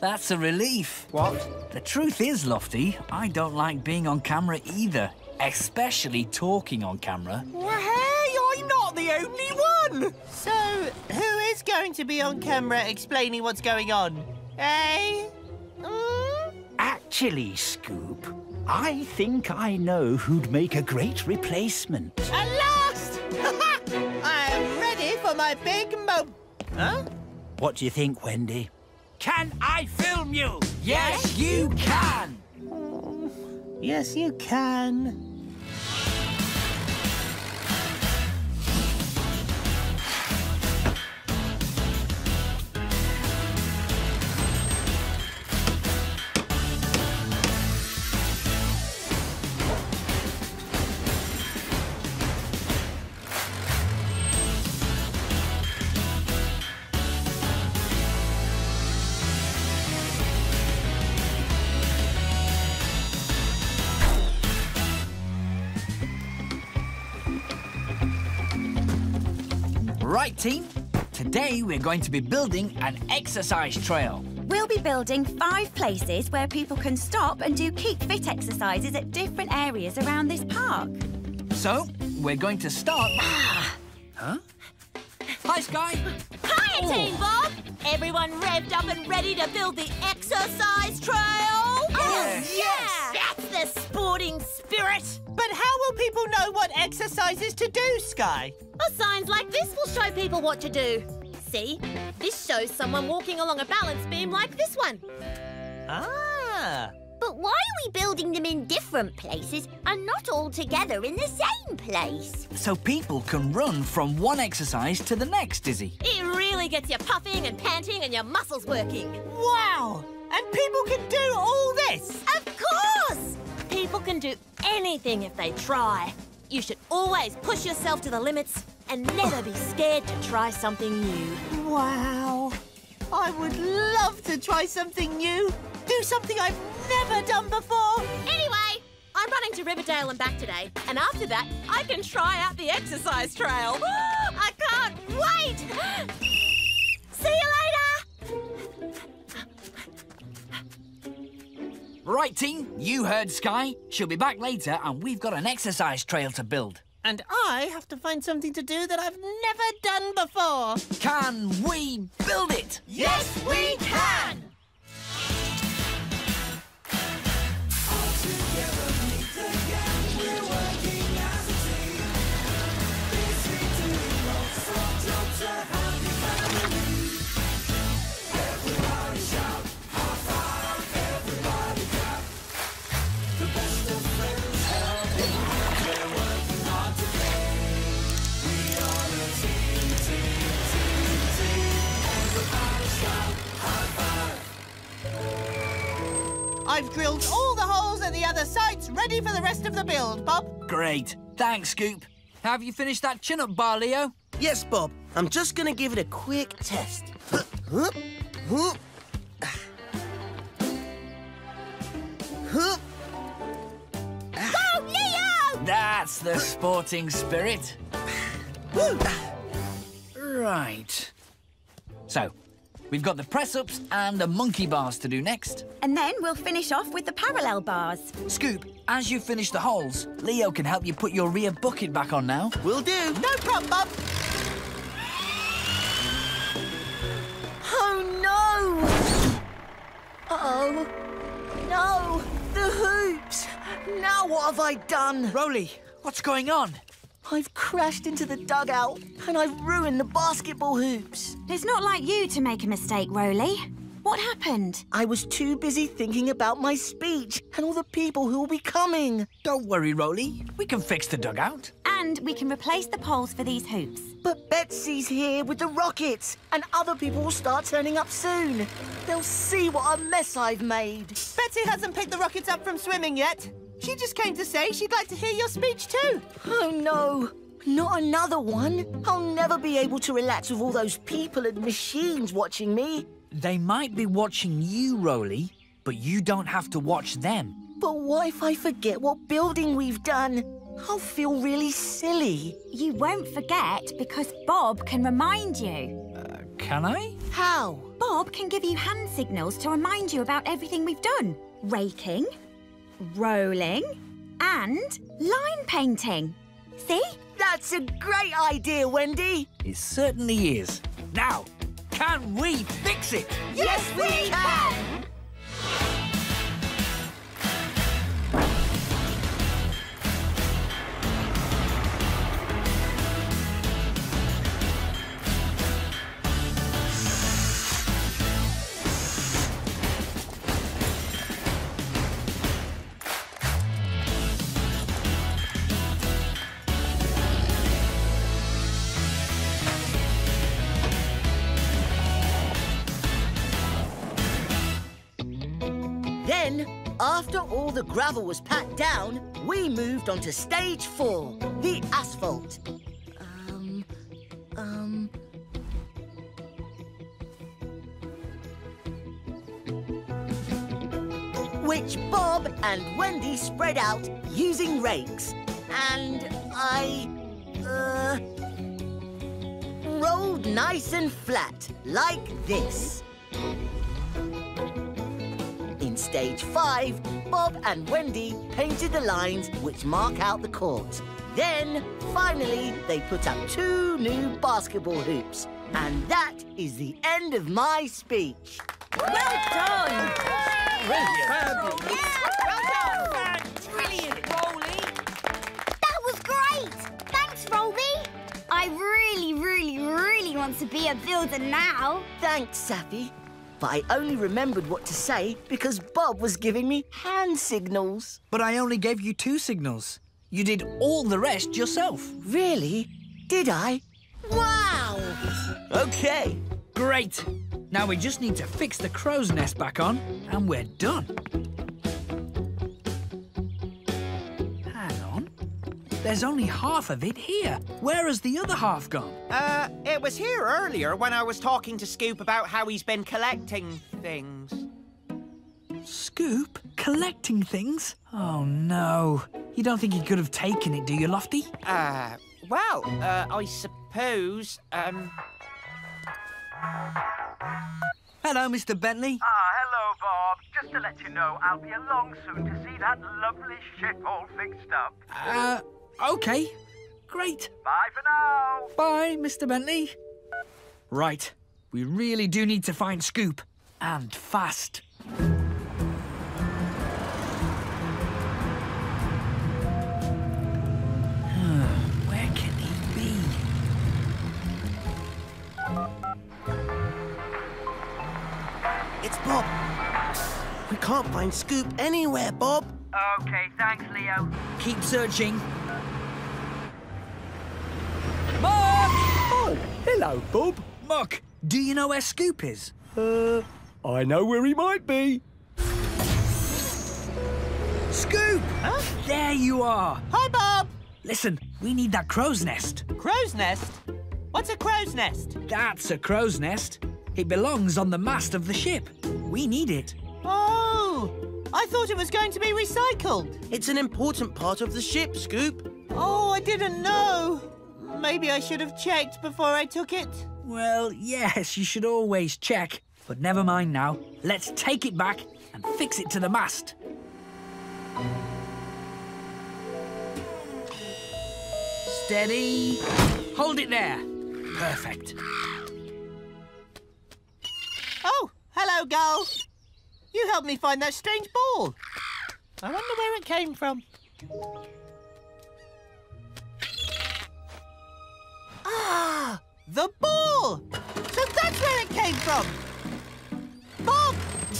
That's a relief. What? The truth is, Lofty, I don't like being on camera either, especially talking on camera. Well, hey, I'm not the only one! So, who is going to be on camera explaining what's going on? Eh? Mm? Actually, Scoop, I think I know who'd make a great replacement. At last! I am ready for my big mo... Huh? What do you think, Wendy? Can I film you? Yes, yes you can! can! Yes, you can. Right, team. Today we're going to be building an exercise trail. We'll be building five places where people can stop and do keep fit exercises at different areas around this park. So, we're going to start... Huh? Hi, Sky. Hiya, oh. Team Bob. Everyone revved up and ready to build the exercise trail? Yes. Oh, yeah! That's the sporting spirit. But how will people know what exercises to do, Sky? Well, signs like this will show people what to do. See? This shows someone walking along a balance beam like this one. Ah! But why are we building them in different places and not all together in the same place? So people can run from one exercise to the next, Dizzy. It really gets you puffing and panting and your muscles working. Wow! And people can do all this? Of course! People can do anything if they try. You should always push yourself to the limits and never be scared to try something new. Wow. I would love to try something new. Do something I've never done before. Anyway, I'm running to Riverdale and back today. And after that, I can try out the exercise trail. I can't wait! See you later! Right, team, you heard Sky. She'll be back later and we've got an exercise trail to build. And I have to find something to do that I've never done before. Can we build it? Yes, we can! I've drilled all the holes at the other sites, ready for the rest of the build, Bob. Great. Thanks, Scoop. Have you finished that chin-up bar, Leo? Yes, Bob. I'm just going to give it a quick test. Go, Leo! That's the sporting spirit. Right. So... we've got the press-ups and the monkey bars to do next. And then we'll finish off with the parallel bars. Scoop, as you finish the holes, Leo can help you put your rear bucket back on now. Will do. No problem, Bob. Oh, no! Uh-oh. No, the hoops. Now what have I done? Roley, what's going on? I've crashed into the dugout and I've ruined the basketball hoops. It's not like you to make a mistake, Roley. What happened? I was too busy thinking about my speech and all the people who will be coming. Don't worry, Roley. We can fix the dugout. And we can replace the poles for these hoops. But Betsy's here with the rockets, and other people will start turning up soon. They'll see what a mess I've made. Betsy hasn't picked the rockets up from swimming yet. She just came to say she'd like to hear your speech too. Oh, no. Not another one. I'll never be able to relax with all those people and machines watching me. They might be watching you, Roley, but you don't have to watch them. But what if I forget what building we've done? I'll feel really silly. You won't forget because Bob can remind you. Uh, can I? How? Bob can give you hand signals to remind you about everything we've done. Raking, rolling, and line painting. See? That's a great idea, Wendy. It certainly is. Now, can we fix it? Yes, yes we, we can! After all the gravel was packed down, we moved on to stage four, the asphalt. Um, um... Which Bob and Wendy spread out using rakes. And I, uh... rolled nice and flat, like this. Stage five, Bob and Wendy painted the lines which mark out the court. Then, finally, they put up two new basketball hoops. And that is the end of my speech. Well done! Brilliant! Brilliant! Well done! Brilliant, Roley! That was great! Thanks, Roley! I really, really, really want to be a builder now. Thanks, Safi. But I only remembered what to say because Bob was giving me hand signals. But I only gave you two signals. You did all the rest yourself. Really? Did I? Wow! OK. Great. Now we just need to fix the crow's nest back on, and we're done. Hang on. There's only half of it here. Where has the other half gone? Uh, it was here earlier when I was talking to Scoop about how he's been collecting things. Scoop? Collecting things? Oh, no. You don't think he could have taken it, do you, Lofty? Uh, well, uh, I suppose, um... Hello, Mister Bentley. Ah, hello, Bob. Just to let you know, I'll be along soon to see that lovely ship all fixed up. Uh... OK. Great. Bye for now. Bye, Mister Bentley. Right. We really do need to find Scoop. And fast. Where can he be? It's Bob. We can't find Scoop anywhere, Bob. OK, thanks, Leo. Keep searching. Muck! Oh, hello, Bob. Muck, do you know where Scoop is? Uh, I know where he might be. Scoop! Huh? There you are. Hi, Bob. Listen, we need that crow's nest. Crow's nest? What's a crow's nest? That's a crow's nest. It belongs on the mast of the ship. We need it. Oh! I thought it was going to be recycled. It's an important part of the ship, Scoop. Oh, I didn't know. Maybe I should have checked before I took it. Well, yes, you should always check. But never mind now. Let's take it back and fix it to the mast. Steady. Hold it there. Perfect. Oh, hello, girl. You helped me find that strange ball. I wonder where it came from. Ah, the ball! So that's where it came from! Bob,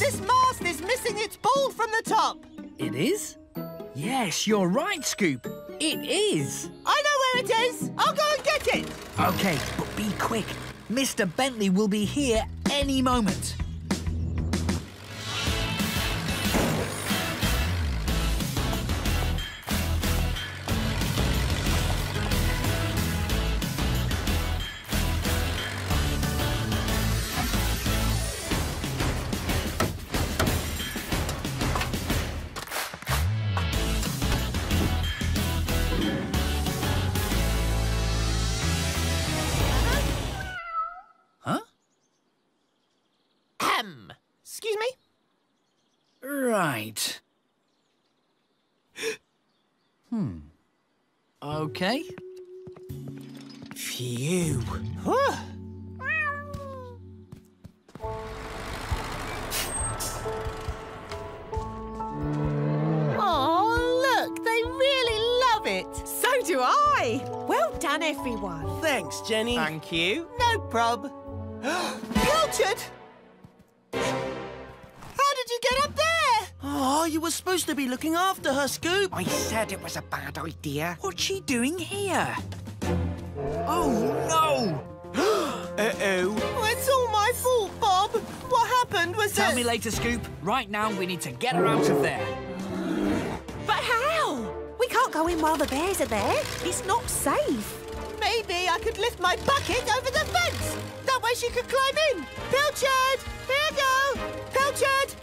This mast is missing its ball from the top. It is? Yes, you're right, Scoop. It is. I know where it is. I'll go and get it. OK, but be quick. Mister Bentley will be here any moment. Hmm. Okay. Phew. Huh. Oh, look, they really love it. So do I. Well done, everyone. Thanks, Jenny. Thank you. No prob. Pilchard! How did you get up there? Oh, you were supposed to be looking after her, Scoop. I said it was a bad idea. What's she doing here? Oh, no! Uh-oh. Well, it's all my fault, Bob. What happened was Tell that... me later, Scoop. Right now, we need to get her out of there. But how? We can't go in while the bears are there. It's not safe. Maybe I could lift my bucket over the fence. That way she could climb in. Pilchard! Here I go! Pilchard!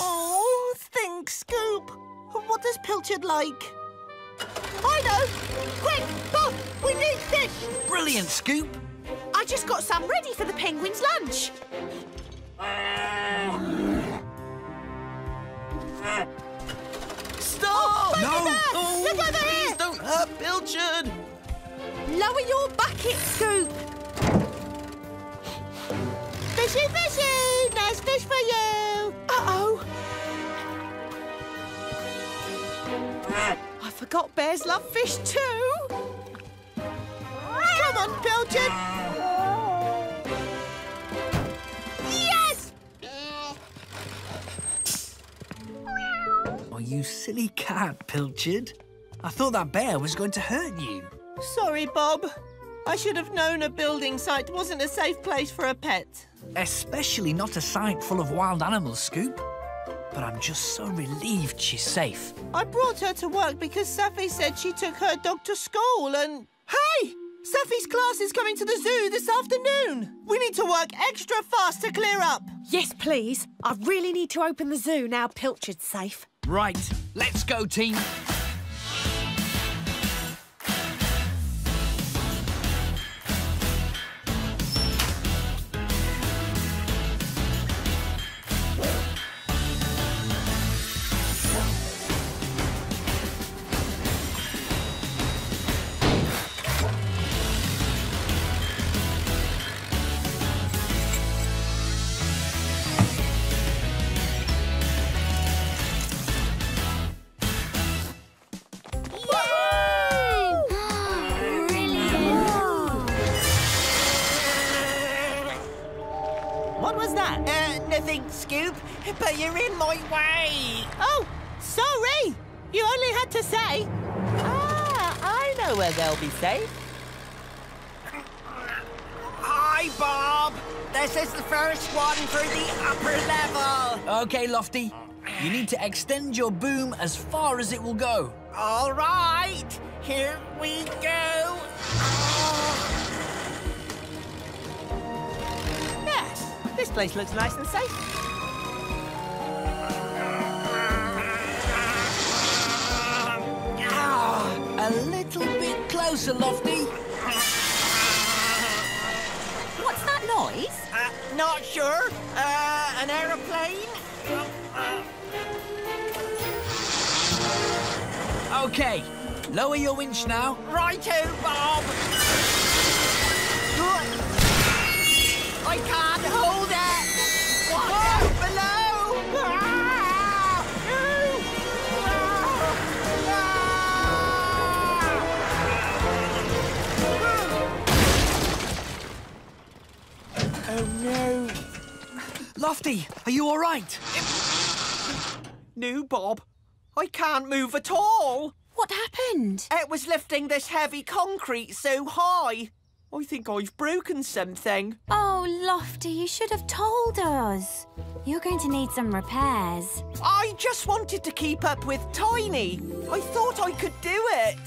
Oh, think, Scoop. What does Pilchard like? I know! Quick, Bob, we need fish! Brilliant, Scoop! I just got some ready for the penguins' lunch. Stop! Oh, no! Oh, look over please here! Don't hurt Pilchard! Lower your bucket, Scoop! Fishy, fishy! Nice fish for you! Uh-oh. I forgot bears love fish too. Come on, Pilchard. Yes! Oh, you silly cat, Pilchard. I thought that bear was going to hurt you. Sorry, Bob. I should have known a building site wasn't a safe place for a pet. Especially not a site full of wild animals, Scoop. But I'm just so relieved she's safe. I brought her to work because Saffi said she took her dog to school and... Hey! Saffi's class is coming to the zoo this afternoon. We need to work extra fast to clear up. Yes, please. I really need to open the zoo now Pilchard's safe. Right. Let's go, team. Scoop, but you're in my way. Oh, sorry. You only had to say. Ah, I know where they'll be safe. Hi, Bob. This is the first one for the upper level. OK, Lofty. You need to extend your boom as far as it will go. All right. Here we go. Oh. Yes, this place looks nice and safe. A little bit closer, Lofty. What's that noise? Uh, not sure. Uh, an aeroplane? Uh, uh. OK. Lower your winch now. Righto, Bob. I can't hold it. What's Whoa. Down below? Ah! Oh, no. Lofty, are you all right? No, Bob. I can't move at all. What happened? It was lifting this heavy concrete so high. I think I've broken something. Oh, Lofty, you should have told us. You're going to need some repairs. I just wanted to keep up with Tiny. I thought I could do it.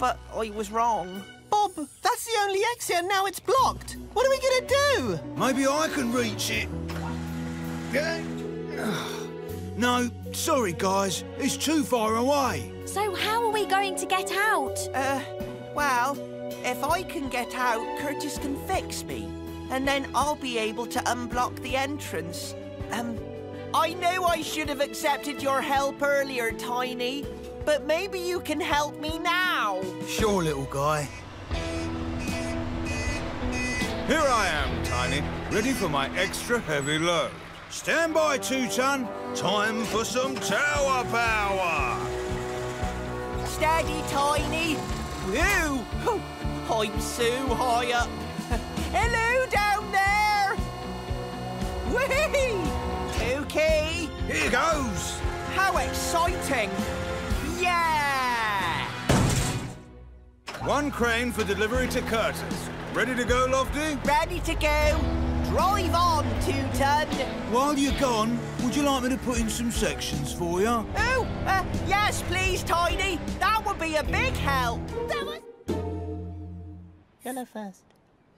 But I was wrong. Bob, that's the only exit and now it's blocked. What are we going to do? Maybe I can reach it. No, sorry, guys. It's too far away. So how are we going to get out? Uh, well... If I can get out, Curtis can fix me, and then I'll be able to unblock the entrance. Um, I know I should have accepted your help earlier, Tiny, but maybe you can help me now. Sure, little guy. Here I am, Tiny, ready for my extra heavy load. Stand by, Two-Ton. Time for some tower power. Steady, Tiny. Woo! I'm so high up. Hello down there! Whee! Okay. Here goes! How exciting! Yeah! One crane for delivery to Curtis. Ready to go, Lofty? Ready to go. Drive on, Two-Ton. While you're gone, would you like me to put in some sections for you? Oh, uh, yes, please, Tiny. That would be a big help. That was... Yellow first.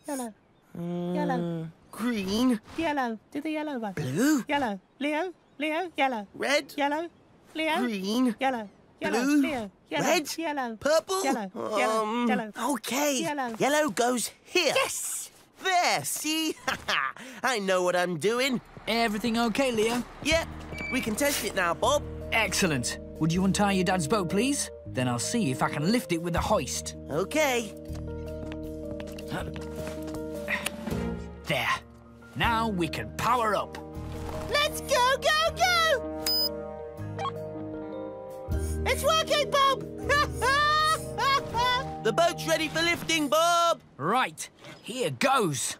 Yellow. Mm. Yellow. Green. Yellow. Do the yellow one. Blue. Yellow. Leo. Leo. Yellow. Red. Yellow. Leo. Green. Yellow. Yellow. Blue. Leo. Yellow. Red. Yellow. Purple. Yellow. Yellow. Um, yellow. Okay. Yellow. Yellow goes here. Yes. There. See? I know what I'm doing. Everything okay, Leo? Yeah. We can test it now, Bob. Excellent. Would you untie your dad's boat, please? Then I'll see if I can lift it with a hoist. Okay. There. Now we can power up. Let's go, go, go! It's working, Bob! The boat's ready for lifting, Bob! Right. Here goes.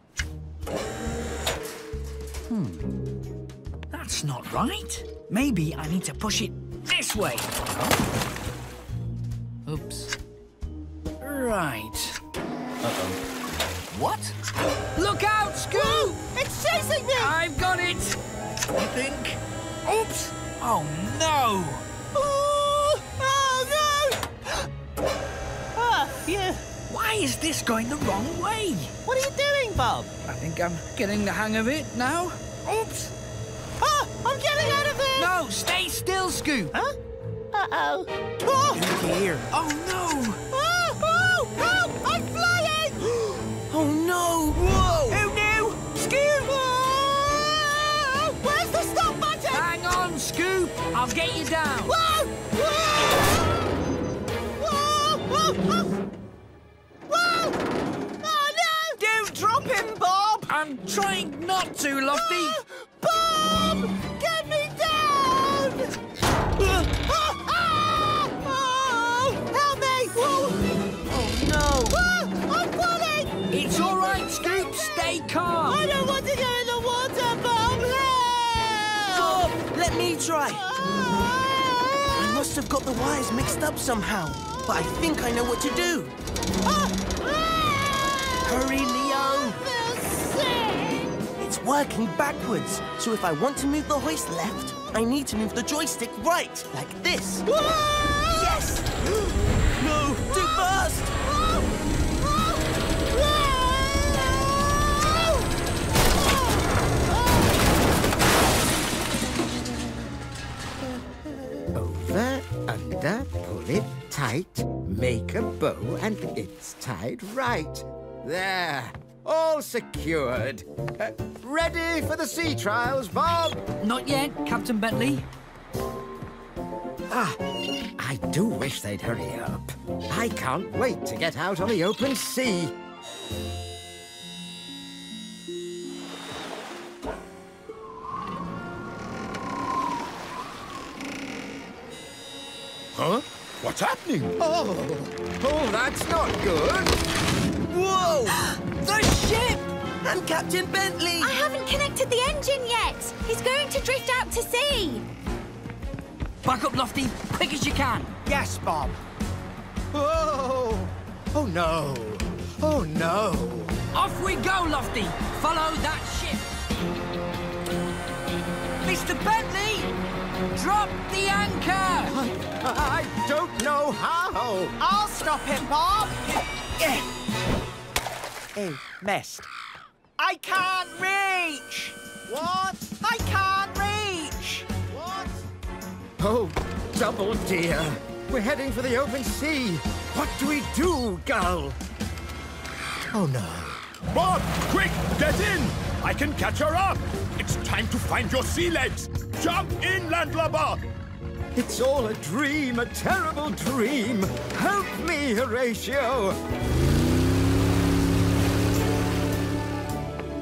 Hmm. That's not right. Maybe I need to push it this way. Oops. Right. Uh-oh. What? Look out, Scoop! Whoa, it's chasing me! I've got it! I think. Oops! Oh, no! Oh, oh no! Ah, yeah. Why is this going the wrong way? What are you doing, Bob? I think I'm getting the hang of it now. Oops! Ah, I'm getting out of it! No, stay still, Scoop! Huh? Uh-oh. Oh. Here. Oh, no! Oh, oh, help! I'm flying! Oh, no! Whoa! Oh, no! Scoop! Whoa! Where's the stop button? Hang on, Scoop! I'll get you down. Whoa! Whoa! Whoa! Whoa! Whoa! Oh, no! Don't drop him, Bob! I'm trying not to, Lofty. Bob! Get me down! Uh, ah, ah! Oh! Help me! Whoa! Oh, no! Whoa! I'm falling! It's all right, Scoop. Stay calm. I don't want to go in the water, Bob. Help! Bob, let me try. Ah! I must have got the wires mixed up somehow, but I think I know what to do. Ah! Ah! Hurry, Leo. I feel sick. It's working backwards, so if I want to move the hoist left, I need to move the joystick right, like this. Whoa! Yes! No, too Whoa! Fast! Whoa! Over, under, pull it tight, make a bow and it's tied right. There, all secured. Uh, ready for the sea trials, Bob? Not yet, Captain Bentley. Ah, I do wish they'd hurry up. I can't wait to get out on the open sea. Huh? What's happening? Oh, oh, that's not good. Whoa! The ship! and Captain Bentley! I haven't connected the engine yet! He's going to drift out to sea! Back up, Lofty, quick as you can! Yes, Bob! Oh! Oh no! Oh no! Off we go, Lofty! Follow that ship! Mister Bentley! Drop the anchor! I, I don't know how! I'll stop it, Bob! Oh, messed. I can't reach! What? I can't reach! What? Oh, double dear! We're heading for the open sea! What do we do, Gull? Oh, no. Bob, quick, get in! I can catch her up! It's time to find your sea legs! Jump in, landlubber! It's all a dream, a terrible dream! Help me, Horatio!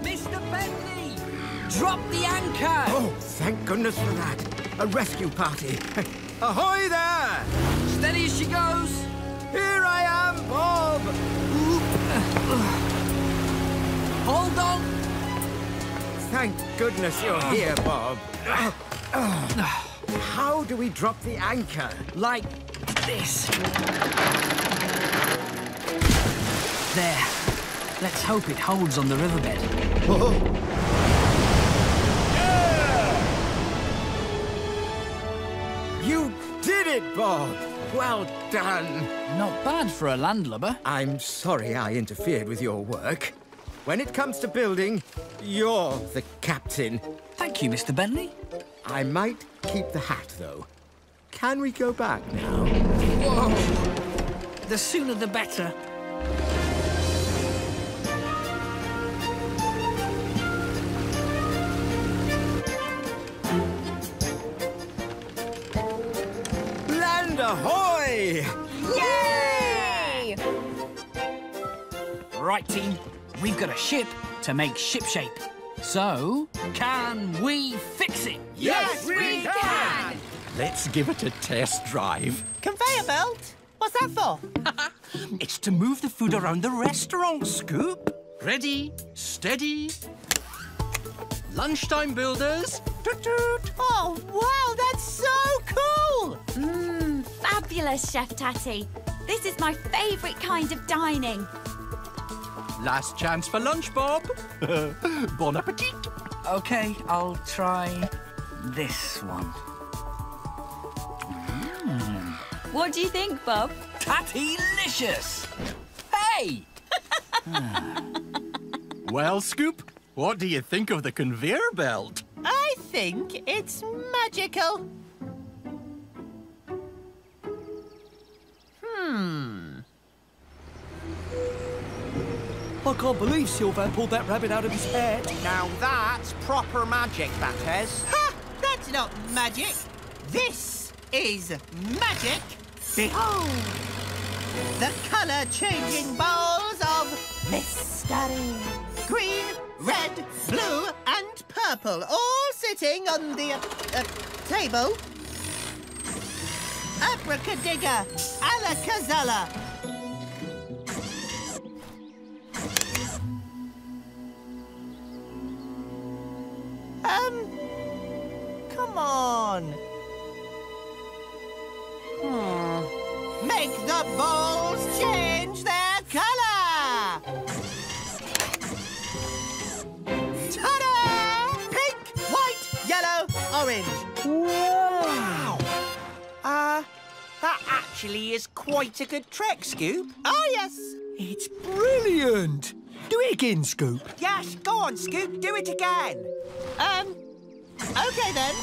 Mister Bentley! Drop the anchor! Oh, thank goodness for that! A rescue party! Ahoy there! Steady as she goes! Here I am, Bob! Hold on! Thank goodness you're here, Bob. How do we drop the anchor? Like this. There. Let's hope it holds on the riverbed. Oh. Yeah! You did it, Bob! Well done. Not bad for a landlubber. I'm sorry I interfered with your work. When it comes to building, you're the captain. Thank you, Mister Bentley. I might keep the hat, though. Can we go back now? Whoa! The sooner the better. Land ahoy! Yay! Right, team. We've got a ship to make shipshape. So, can we fix it? Yes, yes we, we can. can! Let's give it a test drive. Conveyor belt? What's that for? It's to move the food around the restaurant, Scoop. Ready, steady. Lunchtime builders. Toot toot. Oh, wow, that's so cool! Mmm, fabulous, Chef Tatty. This is my favourite kind of dining. Last chance for lunch, Bob. Bon appetit. OK, I'll try this one. Mm. What do you think, Bob? Tattylicious! Hey! Well, Scoop, what do you think of the conveyor belt? I think it's magical. Hmm. I can't believe Silver pulled that rabbit out of his head. Now that's proper magic, that is. Ha! That's not magic. This is magic. Behold, the colour-changing balls of mystery. Green, red, blue and purple, all sitting on the uh, uh, table. Abracadabra, alakazala. Um, come on. Hmm. Make the balls change their colour! Ta-da! Pink, white, yellow, orange. Wow! Uh, that actually is quite a good trick, Scoop. Oh, yes. It's brilliant. Do it again, Scoop. Yes, go on, Scoop, do it again. Um, OK, then.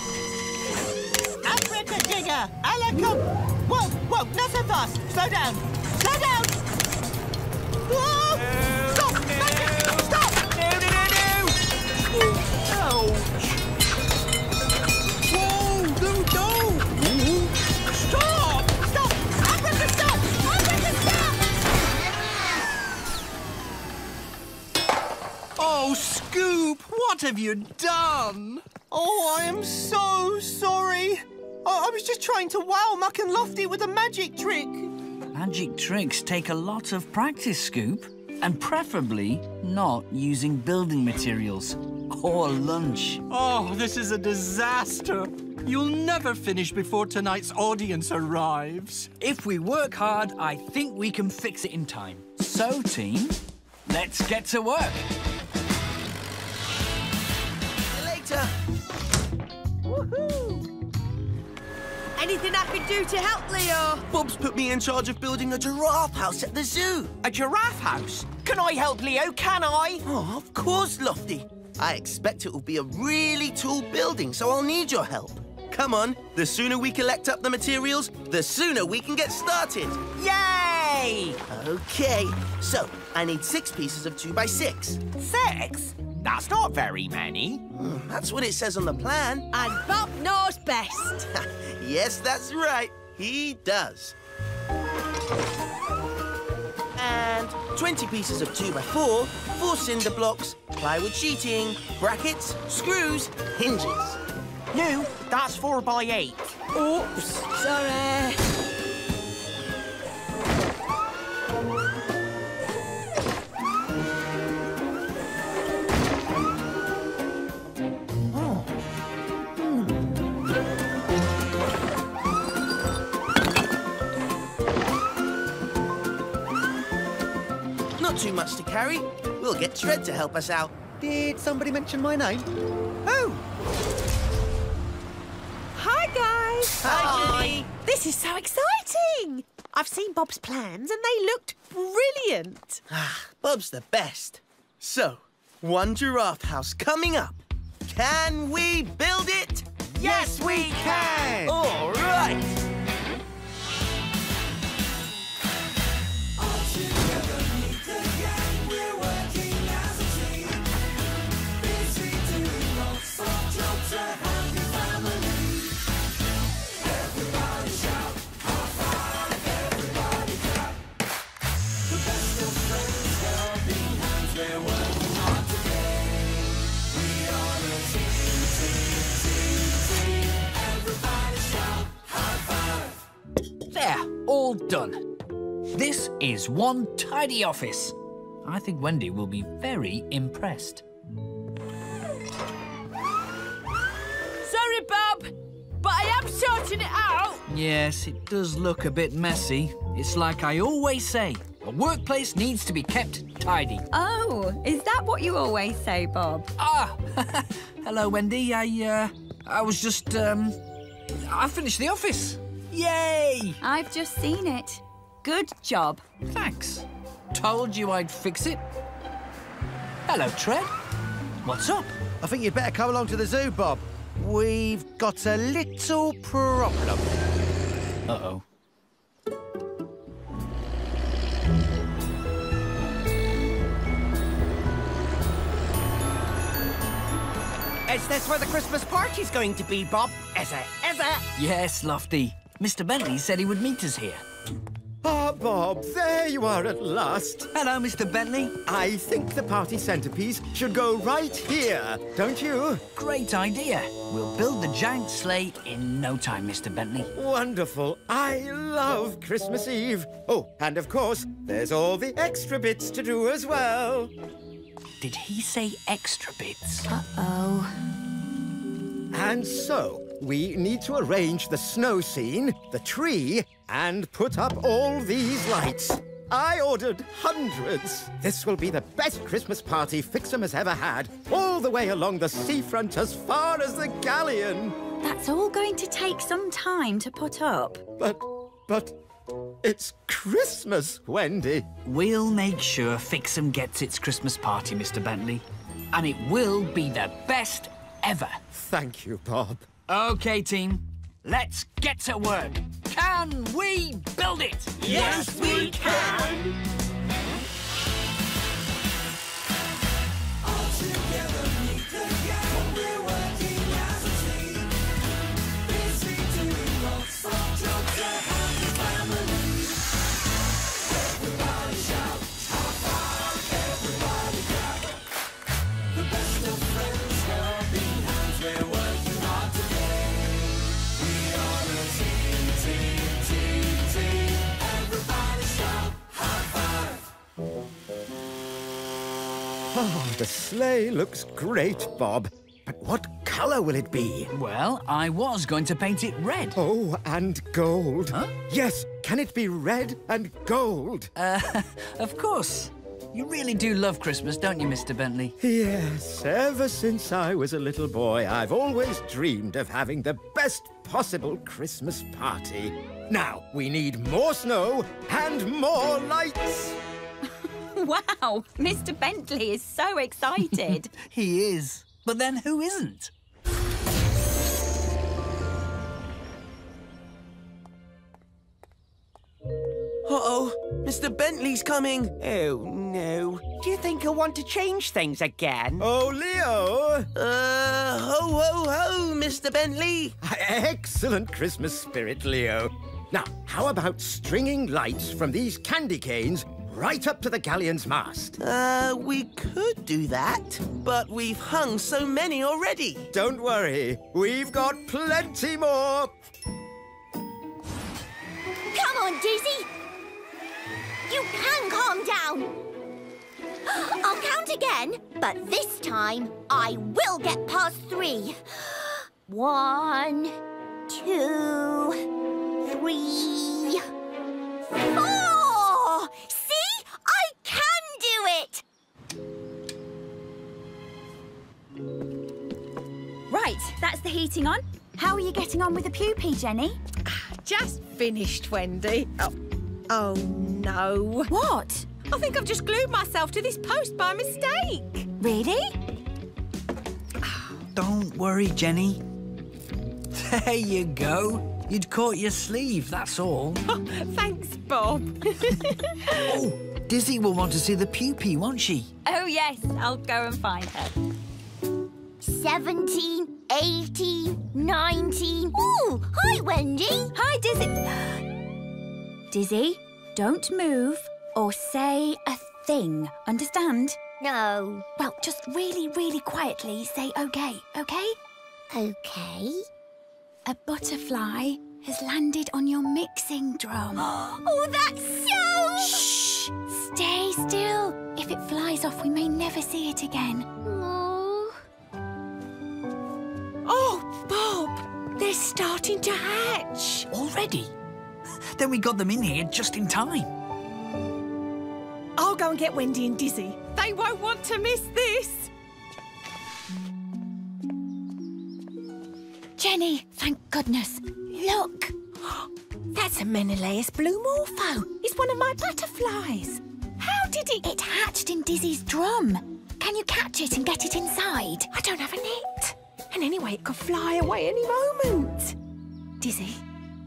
Abracadabra, alacum. Whoa, whoa, not so fast. Slow down. Slow down. Whoa! No, stop! No. Stop! No, no, no, no! Ouch! Whoa, no, no! Stop! Stop! Abracadabra, stop! Abracadabra! Oh, Scoop! What have you done? Oh, I am so sorry. I, I was just trying to wow Muck and Lofty with a magic trick. Magic tricks take a lot of practice, Scoop. And preferably not using building materials or lunch. Oh, this is a disaster. You'll never finish before tonight's audience arrives. If we work hard, I think we can fix it in time. So, team, let's get to work. Later. Woohoo! Anything I can do to help, Leo? Bob's put me in charge of building a giraffe house at the zoo. A giraffe house? Can I help, Leo? Can I? Oh, of course, Lofty. I expect it will be a really tall building, so I'll need your help. Come on, the sooner we collect up the materials, the sooner we can get started. Yay! OK, so I need six pieces of two by six. Six? That's not very many. Mm, that's what it says on the plan. And Bob knows best. Yes, that's right. He does. And twenty pieces of two by four, four cinder blocks, plywood sheeting, brackets, screws, hinges. No, that's four by eight. Oops, sorry. Not too much to carry. We'll get Tread to help us out. Did somebody mention my name? Oh! Hi, guys. Hi, Judy. This is so exciting. I've seen Bob's plans and they looked brilliant. Ah, Bob's the best. So, one giraffe house coming up. Can we build it? Yes, yes we can. can. All right. There, all done. This is one tidy office. I think Wendy will be very impressed. Sorry, Bob, but I am sorting it out. Yes, it does look a bit messy. It's like I always say, a workplace needs to be kept tidy. Oh, is that what you always say, Bob? Ah, hello, Wendy. I, uh, I was just, um, I finished the office. Yay! I've just seen it. Good job. Thanks. Told you I'd fix it. Hello, Tread. What's up? I think you'd better come along to the zoo, Bob. We've got a little problem. Uh-oh. Is this where the Christmas party's going to be, Bob? Is it? Is it? Yes, Lofty. Mister Bentley said he would meet us here. Ah, Bob, there you are at last. Hello, Mister Bentley. I think the party centrepiece should go right here, don't you? Great idea. We'll build the giant sleigh in no time, Mister Bentley. Wonderful. I love Christmas Eve. Oh, and of course, there's all the extra bits to do as well. Did he say extra bits? Uh-oh. And so, we need to arrange the snow scene, the tree, and put up all these lights. I ordered hundreds. This will be the best Christmas party Fixham has ever had, all the way along the seafront as far as the galleon. That's all going to take some time to put up. But, but, it's Christmas, Wendy. We'll make sure Fixham gets its Christmas party, Mister Bentley. And it will be the best ever. Thank you, Bob. OK, team, let's get to work. Can we build it? Yes, we can! All together, meet the gang. We're working as a team. Busy doing lots of jobs to help the family. Everybody shout, high five, everybody clap. The best of friends, helping hands, we're working. Team, team, team, everybody shout, high five! The sleigh looks great, Bob. But what colour will it be? Well, I was going to paint it red. Oh, and gold. Huh? Yes, can it be red and gold? Uh, of course. You really do love Christmas, don't you, Mister Bentley? Yes, ever since I was a little boy, I've always dreamed of having the best possible Christmas party. Now, we need more snow and more lights. Wow, Mister Bentley is so excited. He is. But then who isn't? Uh-oh, Mister Bentley's coming. Oh, no. Do you think he'll want to change things again? Oh, Leo! Uh, ho, ho, ho, Mister Bentley. Excellent Christmas spirit, Leo. Now, how about stringing lights from these candy canes right up to the Galleon's mast? Uh, we could do that, but we've hung so many already. Don't worry, we've got plenty more. Come on, Dizzy. You can calm down. I'll count again, but this time I will get past three. One, two, three, four! See? I can do it! Right, that's the heating on. How are you getting on with the pupae, Jenny? Just finished, Wendy. Oh. Oh, no. What? I think I've just glued myself to this post by mistake. Really? Don't worry, Jenny. There you go. You'd caught your sleeve, that's all. Oh, thanks, Bob. Oh, Dizzy will want to see the pupae, won't she? Oh, yes. I'll go and find her. Seventeen, eighteen, nineteen. Ooh, hi, Wendy. Hi, Dizzy. Dizzy, don't move or say a thing, understand? No. Well, just really, really quietly say OK, OK? OK. A butterfly has landed on your mixing drum. Oh, that's so... Shh! Stay still. If it flies off, we may never see it again. Aww. Oh, Bob, they're starting to hatch. Already? Then we got them in here just in time. I'll go and get Wendy and Dizzy. They won't want to miss this. Jenny, thank goodness. Look. That's a Menelaus blue morpho. It's one of my butterflies. How did it... It hatched in Dizzy's drum. Can you catch it and get it inside? I don't have a net. And anyway, it could fly away any moment. Dizzy...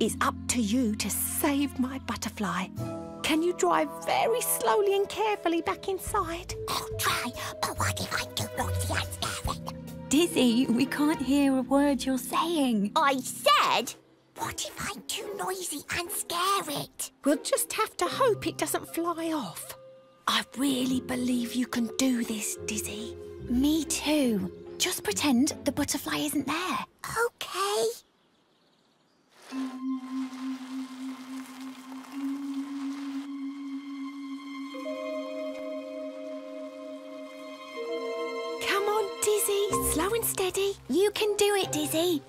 It's up to you to save my butterfly. Can you drive very slowly and carefully back inside? I'll try, but what if I do not see us going? Dizzy, we can't hear a word you're saying. I said, what if I'm too noisy and scare it? We'll just have to hope it doesn't fly off. I really believe you can do this, Dizzy. Me too. Just pretend the butterfly isn't there. OK. Come on, Dizzy. Slow and steady. You can do it, Dizzy.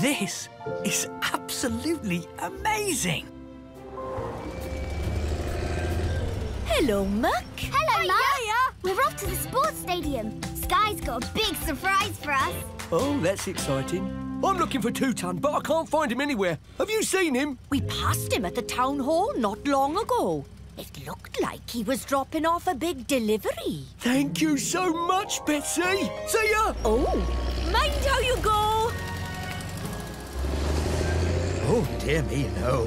This is absolutely amazing. Hello, Muck. Hello, Muck. We're off to the sports stadium. Sky's got a big surprise for us. Oh, that's exciting. I'm looking for Two-Ton, but I can't find him anywhere. Have you seen him? We passed him at the town hall not long ago. It looked like he was dropping off a big delivery. Thank you so much, Betsy. See ya! Oh, mind how you go. Oh, dear me, no.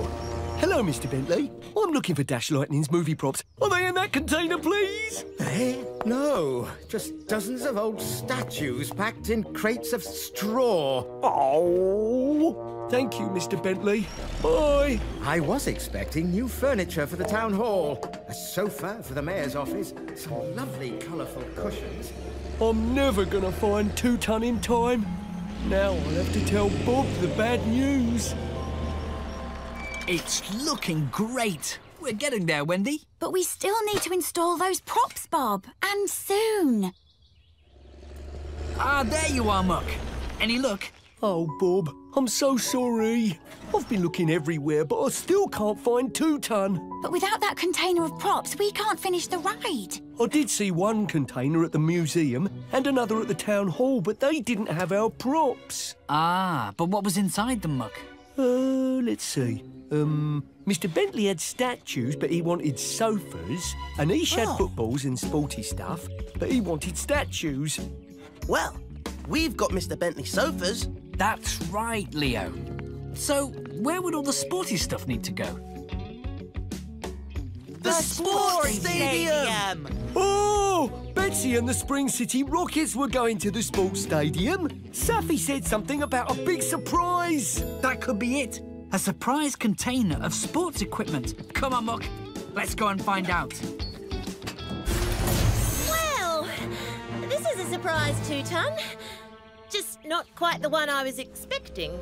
Hello, Mister Bentley. I'm looking for Dash Lightning's movie props. Are they in that container, please? Eh? No. Just dozens of old statues packed in crates of straw. Oh! Thank you, Mister Bentley. Bye! I was expecting new furniture for the town hall. A sofa for the mayor's office. Some lovely, colourful cushions. I'm never gonna find Two-Ton in time. Now I'll have to tell Bob the bad news. It's looking great. We're getting there, Wendy. But we still need to install those props, Bob. And soon. Ah, there you are, Muck. Any luck? Oh, Bob, I'm so sorry. I've been looking everywhere, but I still can't find Two-Ton. But without that container of props, we can't finish the ride. I did see one container at the museum and another at the town hall, but they didn't have our props. Ah, but what was inside them, Muck? Uh, let's see. Um, Mister Bentley had statues, but he wanted sofas. And he had oh. footballs and sporty stuff, but he wanted statues. Well, we've got Mister Bentley's sofas. That's right, Leo. So, where would all the sporty stuff need to go? The, the sports, sports stadium. stadium! Oh! Betsy and the Spring City Rockets were going to the sports stadium. Saffi said something about a big surprise. That could be it. A surprise container of sports equipment. Come on, Muck. Let's go and find out. Well, this is a surprise, Two-Ton. Just not quite the one I was expecting.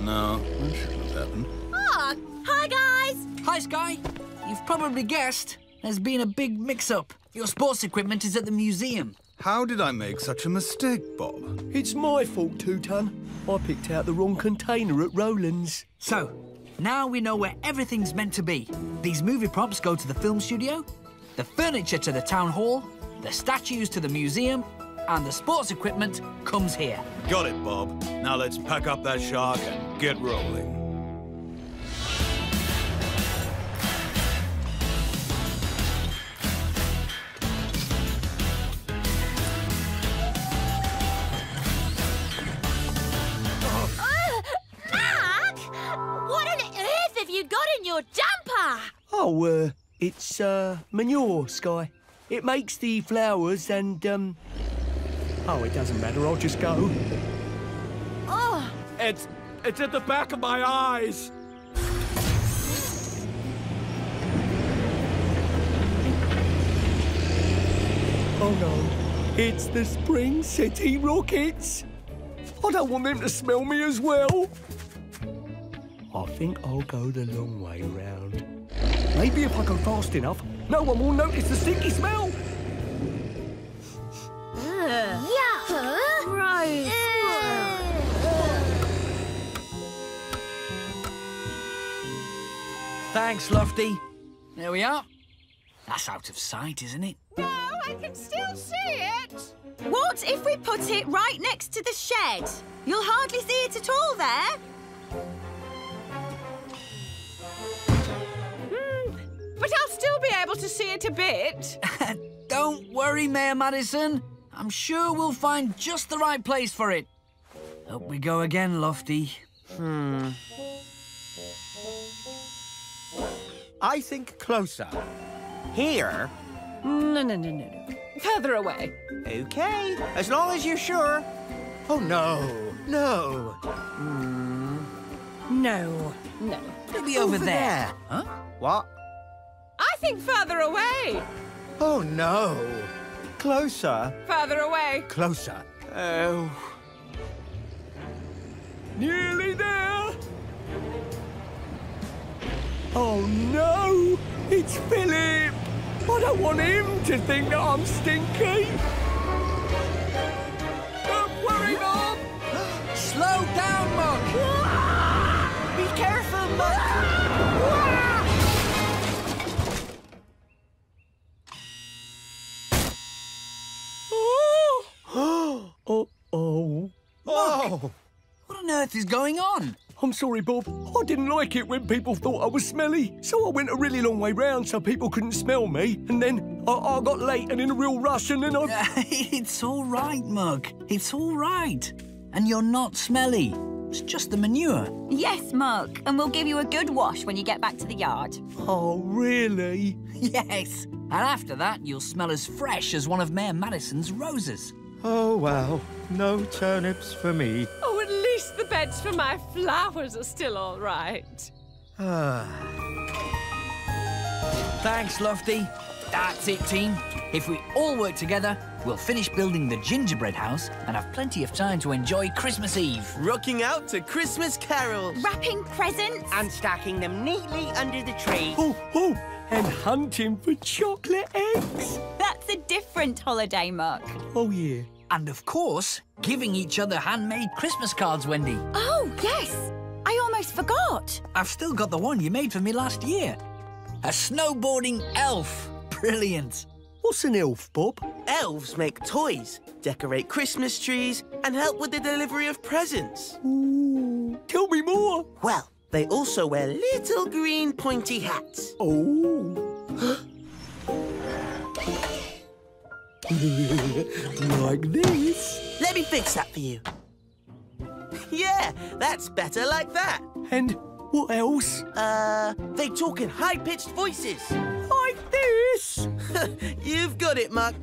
No, that shouldn't have happened. Ah, oh, hi, guys. Hi, Sky. You've probably guessed. There's been a big mix-up. Your sports equipment is at the museum. How did I make such a mistake, Bob? It's my fault, Two-Ton. I picked out the wrong container at Roland's. So, now we know where everything's meant to be. These movie props go to the film studio, the furniture to the town hall, the statues to the museum, and the sports equipment comes here. Got it, Bob. Now let's pack up that shark and get rolling. Oh, Mark! What on earth have you got in your jumper? Oh, uh, it's uh, manure, Sky. It makes the flowers and, um... oh, it doesn't matter. I'll just go. Oh! It's... it's at the back of my eyes. Oh, no. It's the Spring City Rockets. I don't want them to smell me as well. I think I'll go the long way round. Maybe if I go fast enough, no one will notice the sticky smell. Yeah. Huh? Gross. Uh. Thanks, Lofty. There we are. That's out of sight, isn't it? No, I can still see it. What if we put it right next to the shed? You'll hardly see it at all there. Mm, but I'll still be able to see it a bit. Don't worry, Mayor Madison. I'm sure we'll find just the right place for it. Up we go again, Lofty. Hmm. I think closer. Here? No, no, no, no, no. Further away. OK, as long as you're sure. Oh, no, no. Mm. No, no. It'll be over, over there. there. Huh? What? I think further away. Oh, no. Closer. Further away. Closer. Oh. Nearly there. Oh, no. It's Philip. I don't want him to think that I'm stinky. Don't worry, Bob. Slow down, Muck. Be careful, Muck. Uh-oh. Oh! What on earth is going on? I'm sorry, Bob. I didn't like it when people thought I was smelly. So I went a really long way round so people couldn't smell me. And then I, I got late and in a real rush and then I... It's all right, Muck. It's all right. And you're not smelly. It's just the manure. Yes, Muck. And we'll give you a good wash when you get back to the yard. Oh, really? Yes. And after that, you'll smell as fresh as one of Mayor Madison's roses. Oh, wow. No turnips for me. Oh, at least the beds for my flowers are still all right. Ah. Thanks, Lofty. That's it, team. If we all work together, we'll finish building the gingerbread house and have plenty of time to enjoy Christmas Eve. Rocking out to Christmas carols. Wrapping presents. And stacking them neatly under the tree. Oh, oh, and hunting for chocolate eggs. That's a different holiday, Muck. Oh, yeah. And, of course, giving each other handmade Christmas cards, Wendy. Oh, yes. I almost forgot. I've still got the one you made for me last year. A snowboarding elf. Brilliant. What's an elf, Bob? Elves make toys, decorate Christmas trees and help with the delivery of presents. Ooh, tell me more. Well, they also wear little green pointy hats. Oh. Like this. Let me fix that for you. Yeah, that's better like that. And what else? Uh, they talk in high-pitched voices. Like this? You've got it, Muck.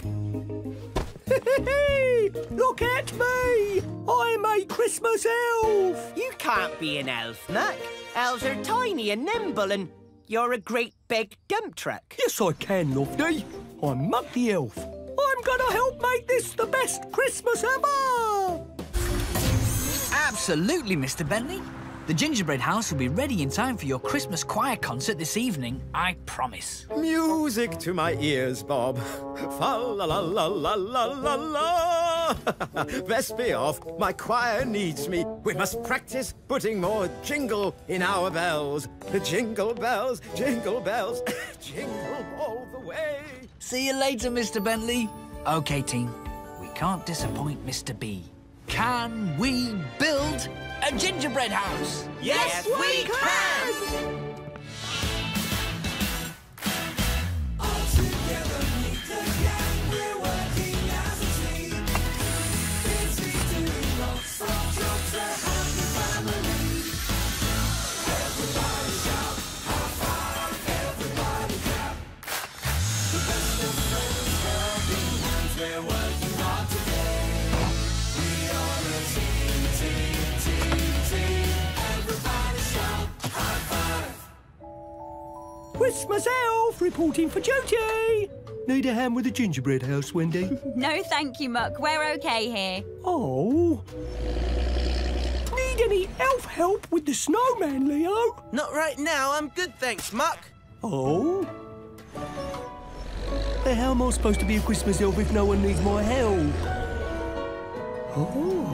Look at me! I'm a Christmas elf! You can't be an elf, Muck. Elves are tiny and nimble and you're a great big dump truck. Yes, I can, Lofty. I'm Muck the elf. I'm gonna help make this the best Christmas ever! Absolutely, Mister Bentley. The gingerbread house will be ready in time for your Christmas choir concert this evening, I promise. Music to my ears, Bob. Fa-la-la-la-la-la-la-la. Best be off. My choir needs me. We must practice putting more jingle in our bells. The jingle bells, jingle bells, jingle all the way. See you later, Mister Bentley. OK, team. We can't disappoint Mister B. Can we build a gingerbread house? Yes, yes we can! can. Christmas elf reporting for duty. Need a hand with the gingerbread house, Wendy? No, thank you, Muck. We're okay here. Oh. Need any elf help with the snowman, Leo? Not right now. I'm good, thanks, Muck. Oh. But how am I supposed to be a Christmas elf if no one needs my help? Oh.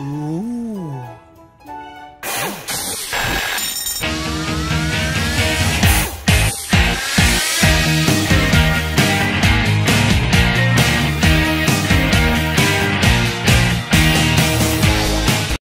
Ooh.